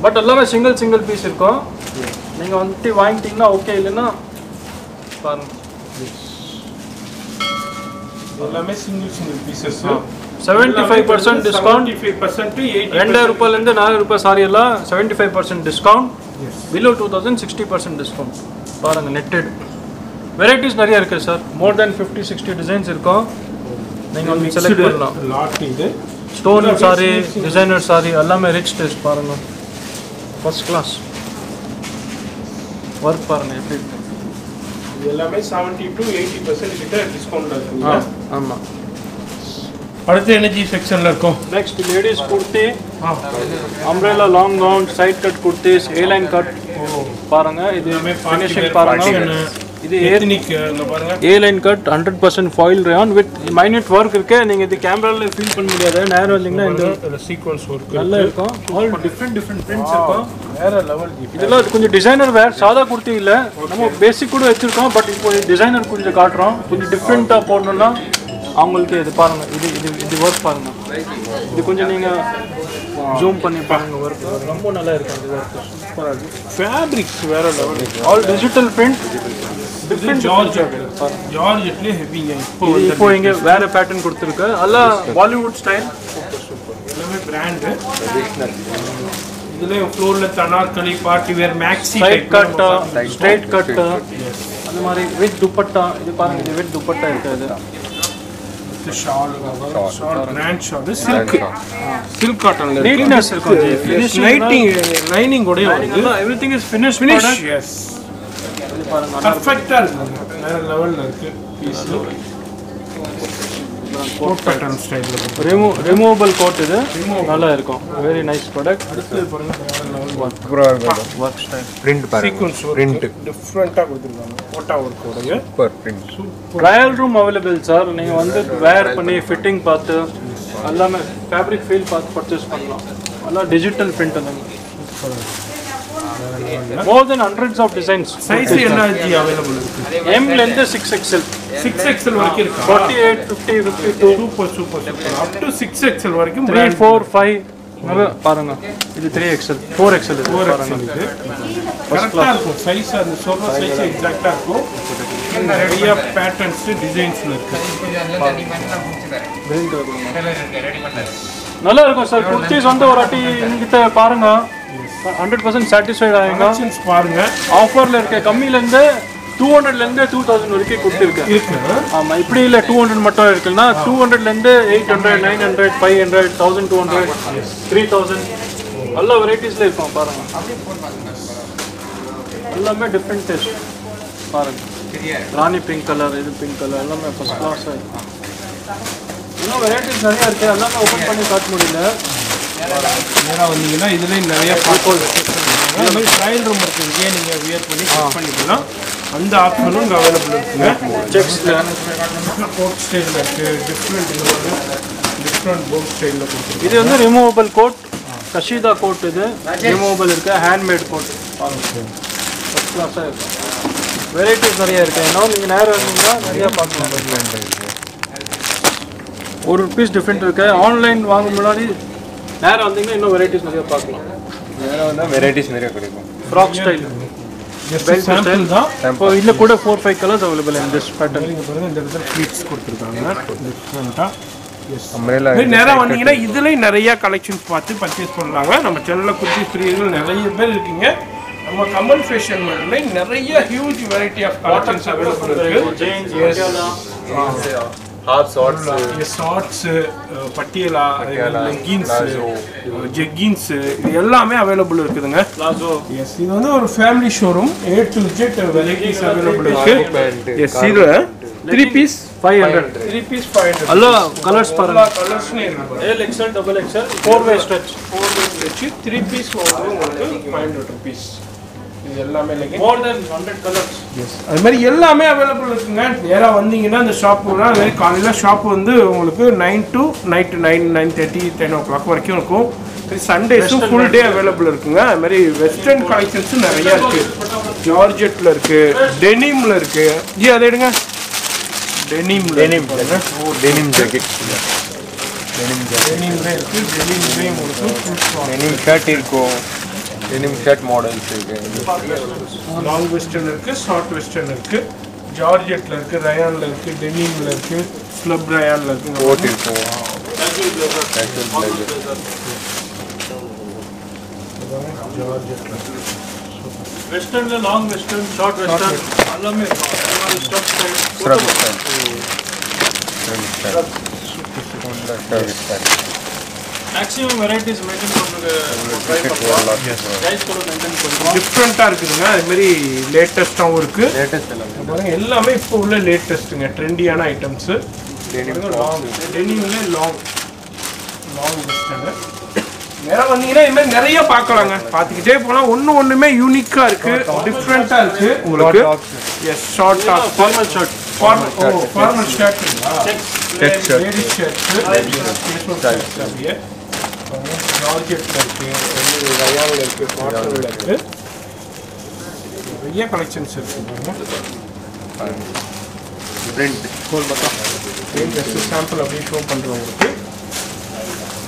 பட் எல்லாமே சிங்கிள் பீஸ் இருக்கு நீங்க வந்து வாங்கிட்டீங்கன்னா ஓகே இல்லனா பாருங்க எல்லாமே சிங்கிள் பீசஸ் 75% discount 25% to 80% 2000 ರೂಪಾಯಿ ಲಿಂದ 400 ರೂಪಾಯಿ ಸಾರಿ ಎಲ್ಲ 75% discount yes below 2000 60% discount பாருங்க netted varieties நிறைய இருக்கு சார் more than 50 60 designs இருக்கும் நீங்க வந்து செலக்ட் பண்ணலாம் லாட் இது ஸ்டோன் சாரி டிசைனர் சாரி எல்லாமே rich taste பாருங்க first class work பாருங்க எப்படி இது எல்லாமே 70 to 80% கிட்ட discount இருக்குங்க ஆமா அடுத்து எனர்ஜி செக்ஷன்ல இருக்கும் next ladies kurti umbrella long gown side cut kurtis a line cut பாருங்க இது எல்லாமே ஃபினிஷிங் பாருங்க இது எத்னிக் அங்க பாருங்க a line cut 100% foil rayon with minute work இருக்கு நீங்க இது கேமரால ஃபீல் பண்ண முடியாது நேரா வந்தீங்கன்னா இந்த சீக்வென்ஸ் work நல்லா இருக்கும் all different prints இருக்கும் வேற லெவல் இதெல்லாம் கொஞ்சம் டிசைனர் வேர் சாதா kurti இல்ல நம்ம பேசிக் கூட வெச்சிருக்கோம் பட் இப்போ டிசைனர் கொஞ்சம் காட்றோம் கொஞ்சம் டிஃபரண்டா போடணும்னா அவங்களுக்கு இது பாருங்க இது இது இது வர்க் பாருங்க இது கொஞ்சம் நீங்க ஜூம் பண்ணி பாருங்க வர்க் ரொம்ப நல்லா இருக்கு இது வர்க் சூப்பரா இருக்கு ஃபேப்ரிக்ஸ் வேற level all digital print different ஜார்ஜெட்ல ஹெவிங்க இப்போ இங்க வேற பேட்டர்ன் கொடுத்திருக்கு எல்லா பாலிவுட் ஸ்டைல் சூப்பர் சூப்பர் எல்லாமே பிராண்ட் ட்ரெடிஷனல் இதுல ஃப்ளோர்ல தனார்கலி party wear maxi type cut straight cut அந்த மாதிரி வித் dupatta இது பாருங்க இது வித் dupatta இருக்கு से शॉल होगा, shawl grand shawl silk silk cotton ले नीटनेस इरको जी फिनिश लाइटिंग लाइनिंग ओडे வருது everything is finish finish yes परफेक्टर வேற லெவல்ல இருக்கு பீஸ் கோட் பேட்டர்ன் ஸ்டைல்ல ரிமூவபிள் கோட் இது நல்லா இருக்கும் very nice product அடுத்து பாருங்க work style print பாருங்க print different ஆ கொடுத்திருக்காங்க கோட்டா work உடைய super print super trial room available sir நீங்க வந்து wear பண்ணி fitting பார்த்து எல்லாமே fabric feel பார்த்து purchase பண்ணலாம் எல்லாம் digital print தான் more than hundreds of designs size energy available m length 6xl 6xl varaiku iruka 48 50 52 super up to 6xl varaiku 3 4 5 nalla paranga idu 3xl 4xl idu paranga correct ah irukum size and solra size exact ah irukum inda ready ah patterns designs la iruka ready pannaru nalla irukum sir kurtis onda orati ingitha paranga 100% satisfied आएगा options பாருங்க ஆஃபர்ல இருக்க கம்மில இருந்து 200 ல இருந்து 2000 வரைக்கும் கொடுத்திருக்கேன் இருக்கு ஆமா இப்படி இல்ல 200 மட்டும் இருக்குனா 200 ல இருந்து 800 900 500 1200 3000 எல்லா வெரைட்டிஸ்ல இருக்கும் பாருங்க அப்படியே போன் பாருங்க எல்லாமே டிஃபரண்ட் டேஸ்ட் பாருங்க சரியா ராணி பிங்க் கலர் இது பிங்க் கலர் எல்லாமே ஃபர்ஸ்ட் கிளாஸ் ஆயிருக்கு எல்லா வெரைட்டிஸ் நிறைய இருக்கு எல்லாமே ஓபன் பண்ணி காட்ட முடியல मेरा வந்தீங்கனா இதுல நிறைய பாக்கோல் இந்த மாதிரி ட்ரையல் ரூம் இருக்கு இங்க நீங்க வியர் பண்ணி செக் பண்ணிக்கலாம் அந்த ஆப்ஷனும் अवेलेबल இருக்குங்க செக்ஸ்ல கோட் ஸ்டைல்ல இருக்கு டிஃபரண்ட் இருக்கு டிஃபரண்ட் கோட் ஸ்டைல்ல இருக்கு இது வந்து ரிமூவபிள் கோட் கஷீதா கோட் இது ரிமூவபிள் இருக்கு hand made coat first class இருக்கு வெரைட்டிஸ் நிறைய இருக்கு நான் நீங்க நேரா வந்தீங்கனா நிறைய பார்க்கலாம் ஒரு பீஸ் டிஃபரண்ட் இருக்கு ஆன்லைன் வாங்கும் முன்னாடி நேரா வந்தீங்க இன்னும் வெரைட்டிஸ் நிறைய பார்க்கலாம் நேரா வந்தா வெரைட்டிஸ் நிறைய கிடைக்கும் ஃப்ராக் ஸ்டைல் பெல் சாம்பிள் தான் இப்போ இல்ல கூட 4 5 colours available in this pattern நீங்க பாருங்க இந்த இடத்துல ஃபிளிட்ஸ் கொடுத்திருக்காங்க டிஃபரண்டா எஸ் அம்ரேலா நேரா வந்தீங்கனா இதுல நிறைய கலெக்ஷன்ஸ் பார்த்து பர்சேஸ் பண்ணலாம் நம்ம சேனல்ல குட்டி ஃப்ரீகள் நிறைய பேர் இருக்கீங்க நம்ம கமல் ஃபேஷன் மால்ல நிறைய huge variety of collections available இருக்கு ஜெயின்ஸ் ஏரியால हाफ शॉर्ट्स ये शॉर्ट्स पटियाला लेगिंग्स जगिंग्स எல்லாமே अवेलेबल இருக்குதுங்க லாசோ எஸ் இது வந்து ஒரு family showroom A to Z varieties available இருக்கு எஸ் இது 3 பீஸ் 500 3 பீஸ் 500 அல்ல கலர்ஸ் பாருங்க கலர்ஸ் னே இருக்கு L XL double XL 4 way stretch 3 piece உங்களுக்கு 500 rupees இது எல்லாமே legging more than 100 colours yes அது மாதிரி எல்லாமே அவேilable இருக்குங்க நேரா வந்தீங்கன்னா அந்த ஷாப்புனா காலையில ஷாப் வந்து உங்களுக்கு 9 to night 9:30 10 o'clock வரைக்கும் இருக்கும் சரி சண்டேஸ் ஃபுல் டே அவேilable இருக்குங்க அது மாதிரி வெஸ்டர்ன் கலெக்ஷன்ஸ் நிறைய இருக்கு ஜார்ஜெட்ல இருக்கு டெனிம்ல இருக்கு ஜி அதை எடுங்க டெனிம்ல டெனிம் ஜாக்கெட் டெனிம் இருக்கு டெனிம் ட்ரீம் இருக்கு டெனிம் ஷர்ட் இருக்கு denim shirt models இருக்கு long western இருக்கு short western இருக்கு georgette ல இருக்கு rayon ல இருக்கு denim ல இருக்கு club rayon ல இருக்கு coat இருக்கு casual blazer georgette ல western ல long western short western எல்லாமே stuff style style maximum varieties maintain பண்ணுங்க guys கூட maintain பண்ணுங்க different ஆ இருக்குங்க அதே மாதிரி லேட்டஸ்டாவும் இருக்கு லேட்டஸ்ட் எல்லாமே பாருங்க எல்லாமே இப்போ உள்ள லேட்டஸ்ட்ங்க ட்ரெண்டியான ஐட்டம்ஸ் டெனிம்ல லாங் வெஸ்டர்ன் வேற வந்தீங்கனா இந்த மாதிரி நிறைய பார்க்கலாம்ங்க பாத்துக்கிட்டே போனா ஒண்ணுமே யூனிக்கா இருக்கு டிஃபரண்டா இருக்கு உங்களுக்கு yes short top formal short formal short check shirt casual type அப்படியே ஜார்ஜெட் இருக்கு ரயால் இருக்கு காட்டன் இருக்கு நிறைய கலெக்ஷன்ஸ் இருக்கு பிரிண்ட் கோல் பத்தா இந்த சாம்பிள் அப்படியே ஷோ பண்றோம் உங்களுக்கு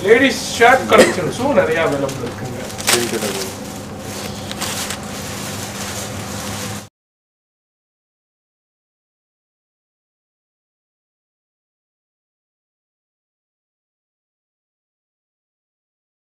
लेडीज शर्ट कलेक्शन सो நிறைய अवेलेबल இருக்குங்க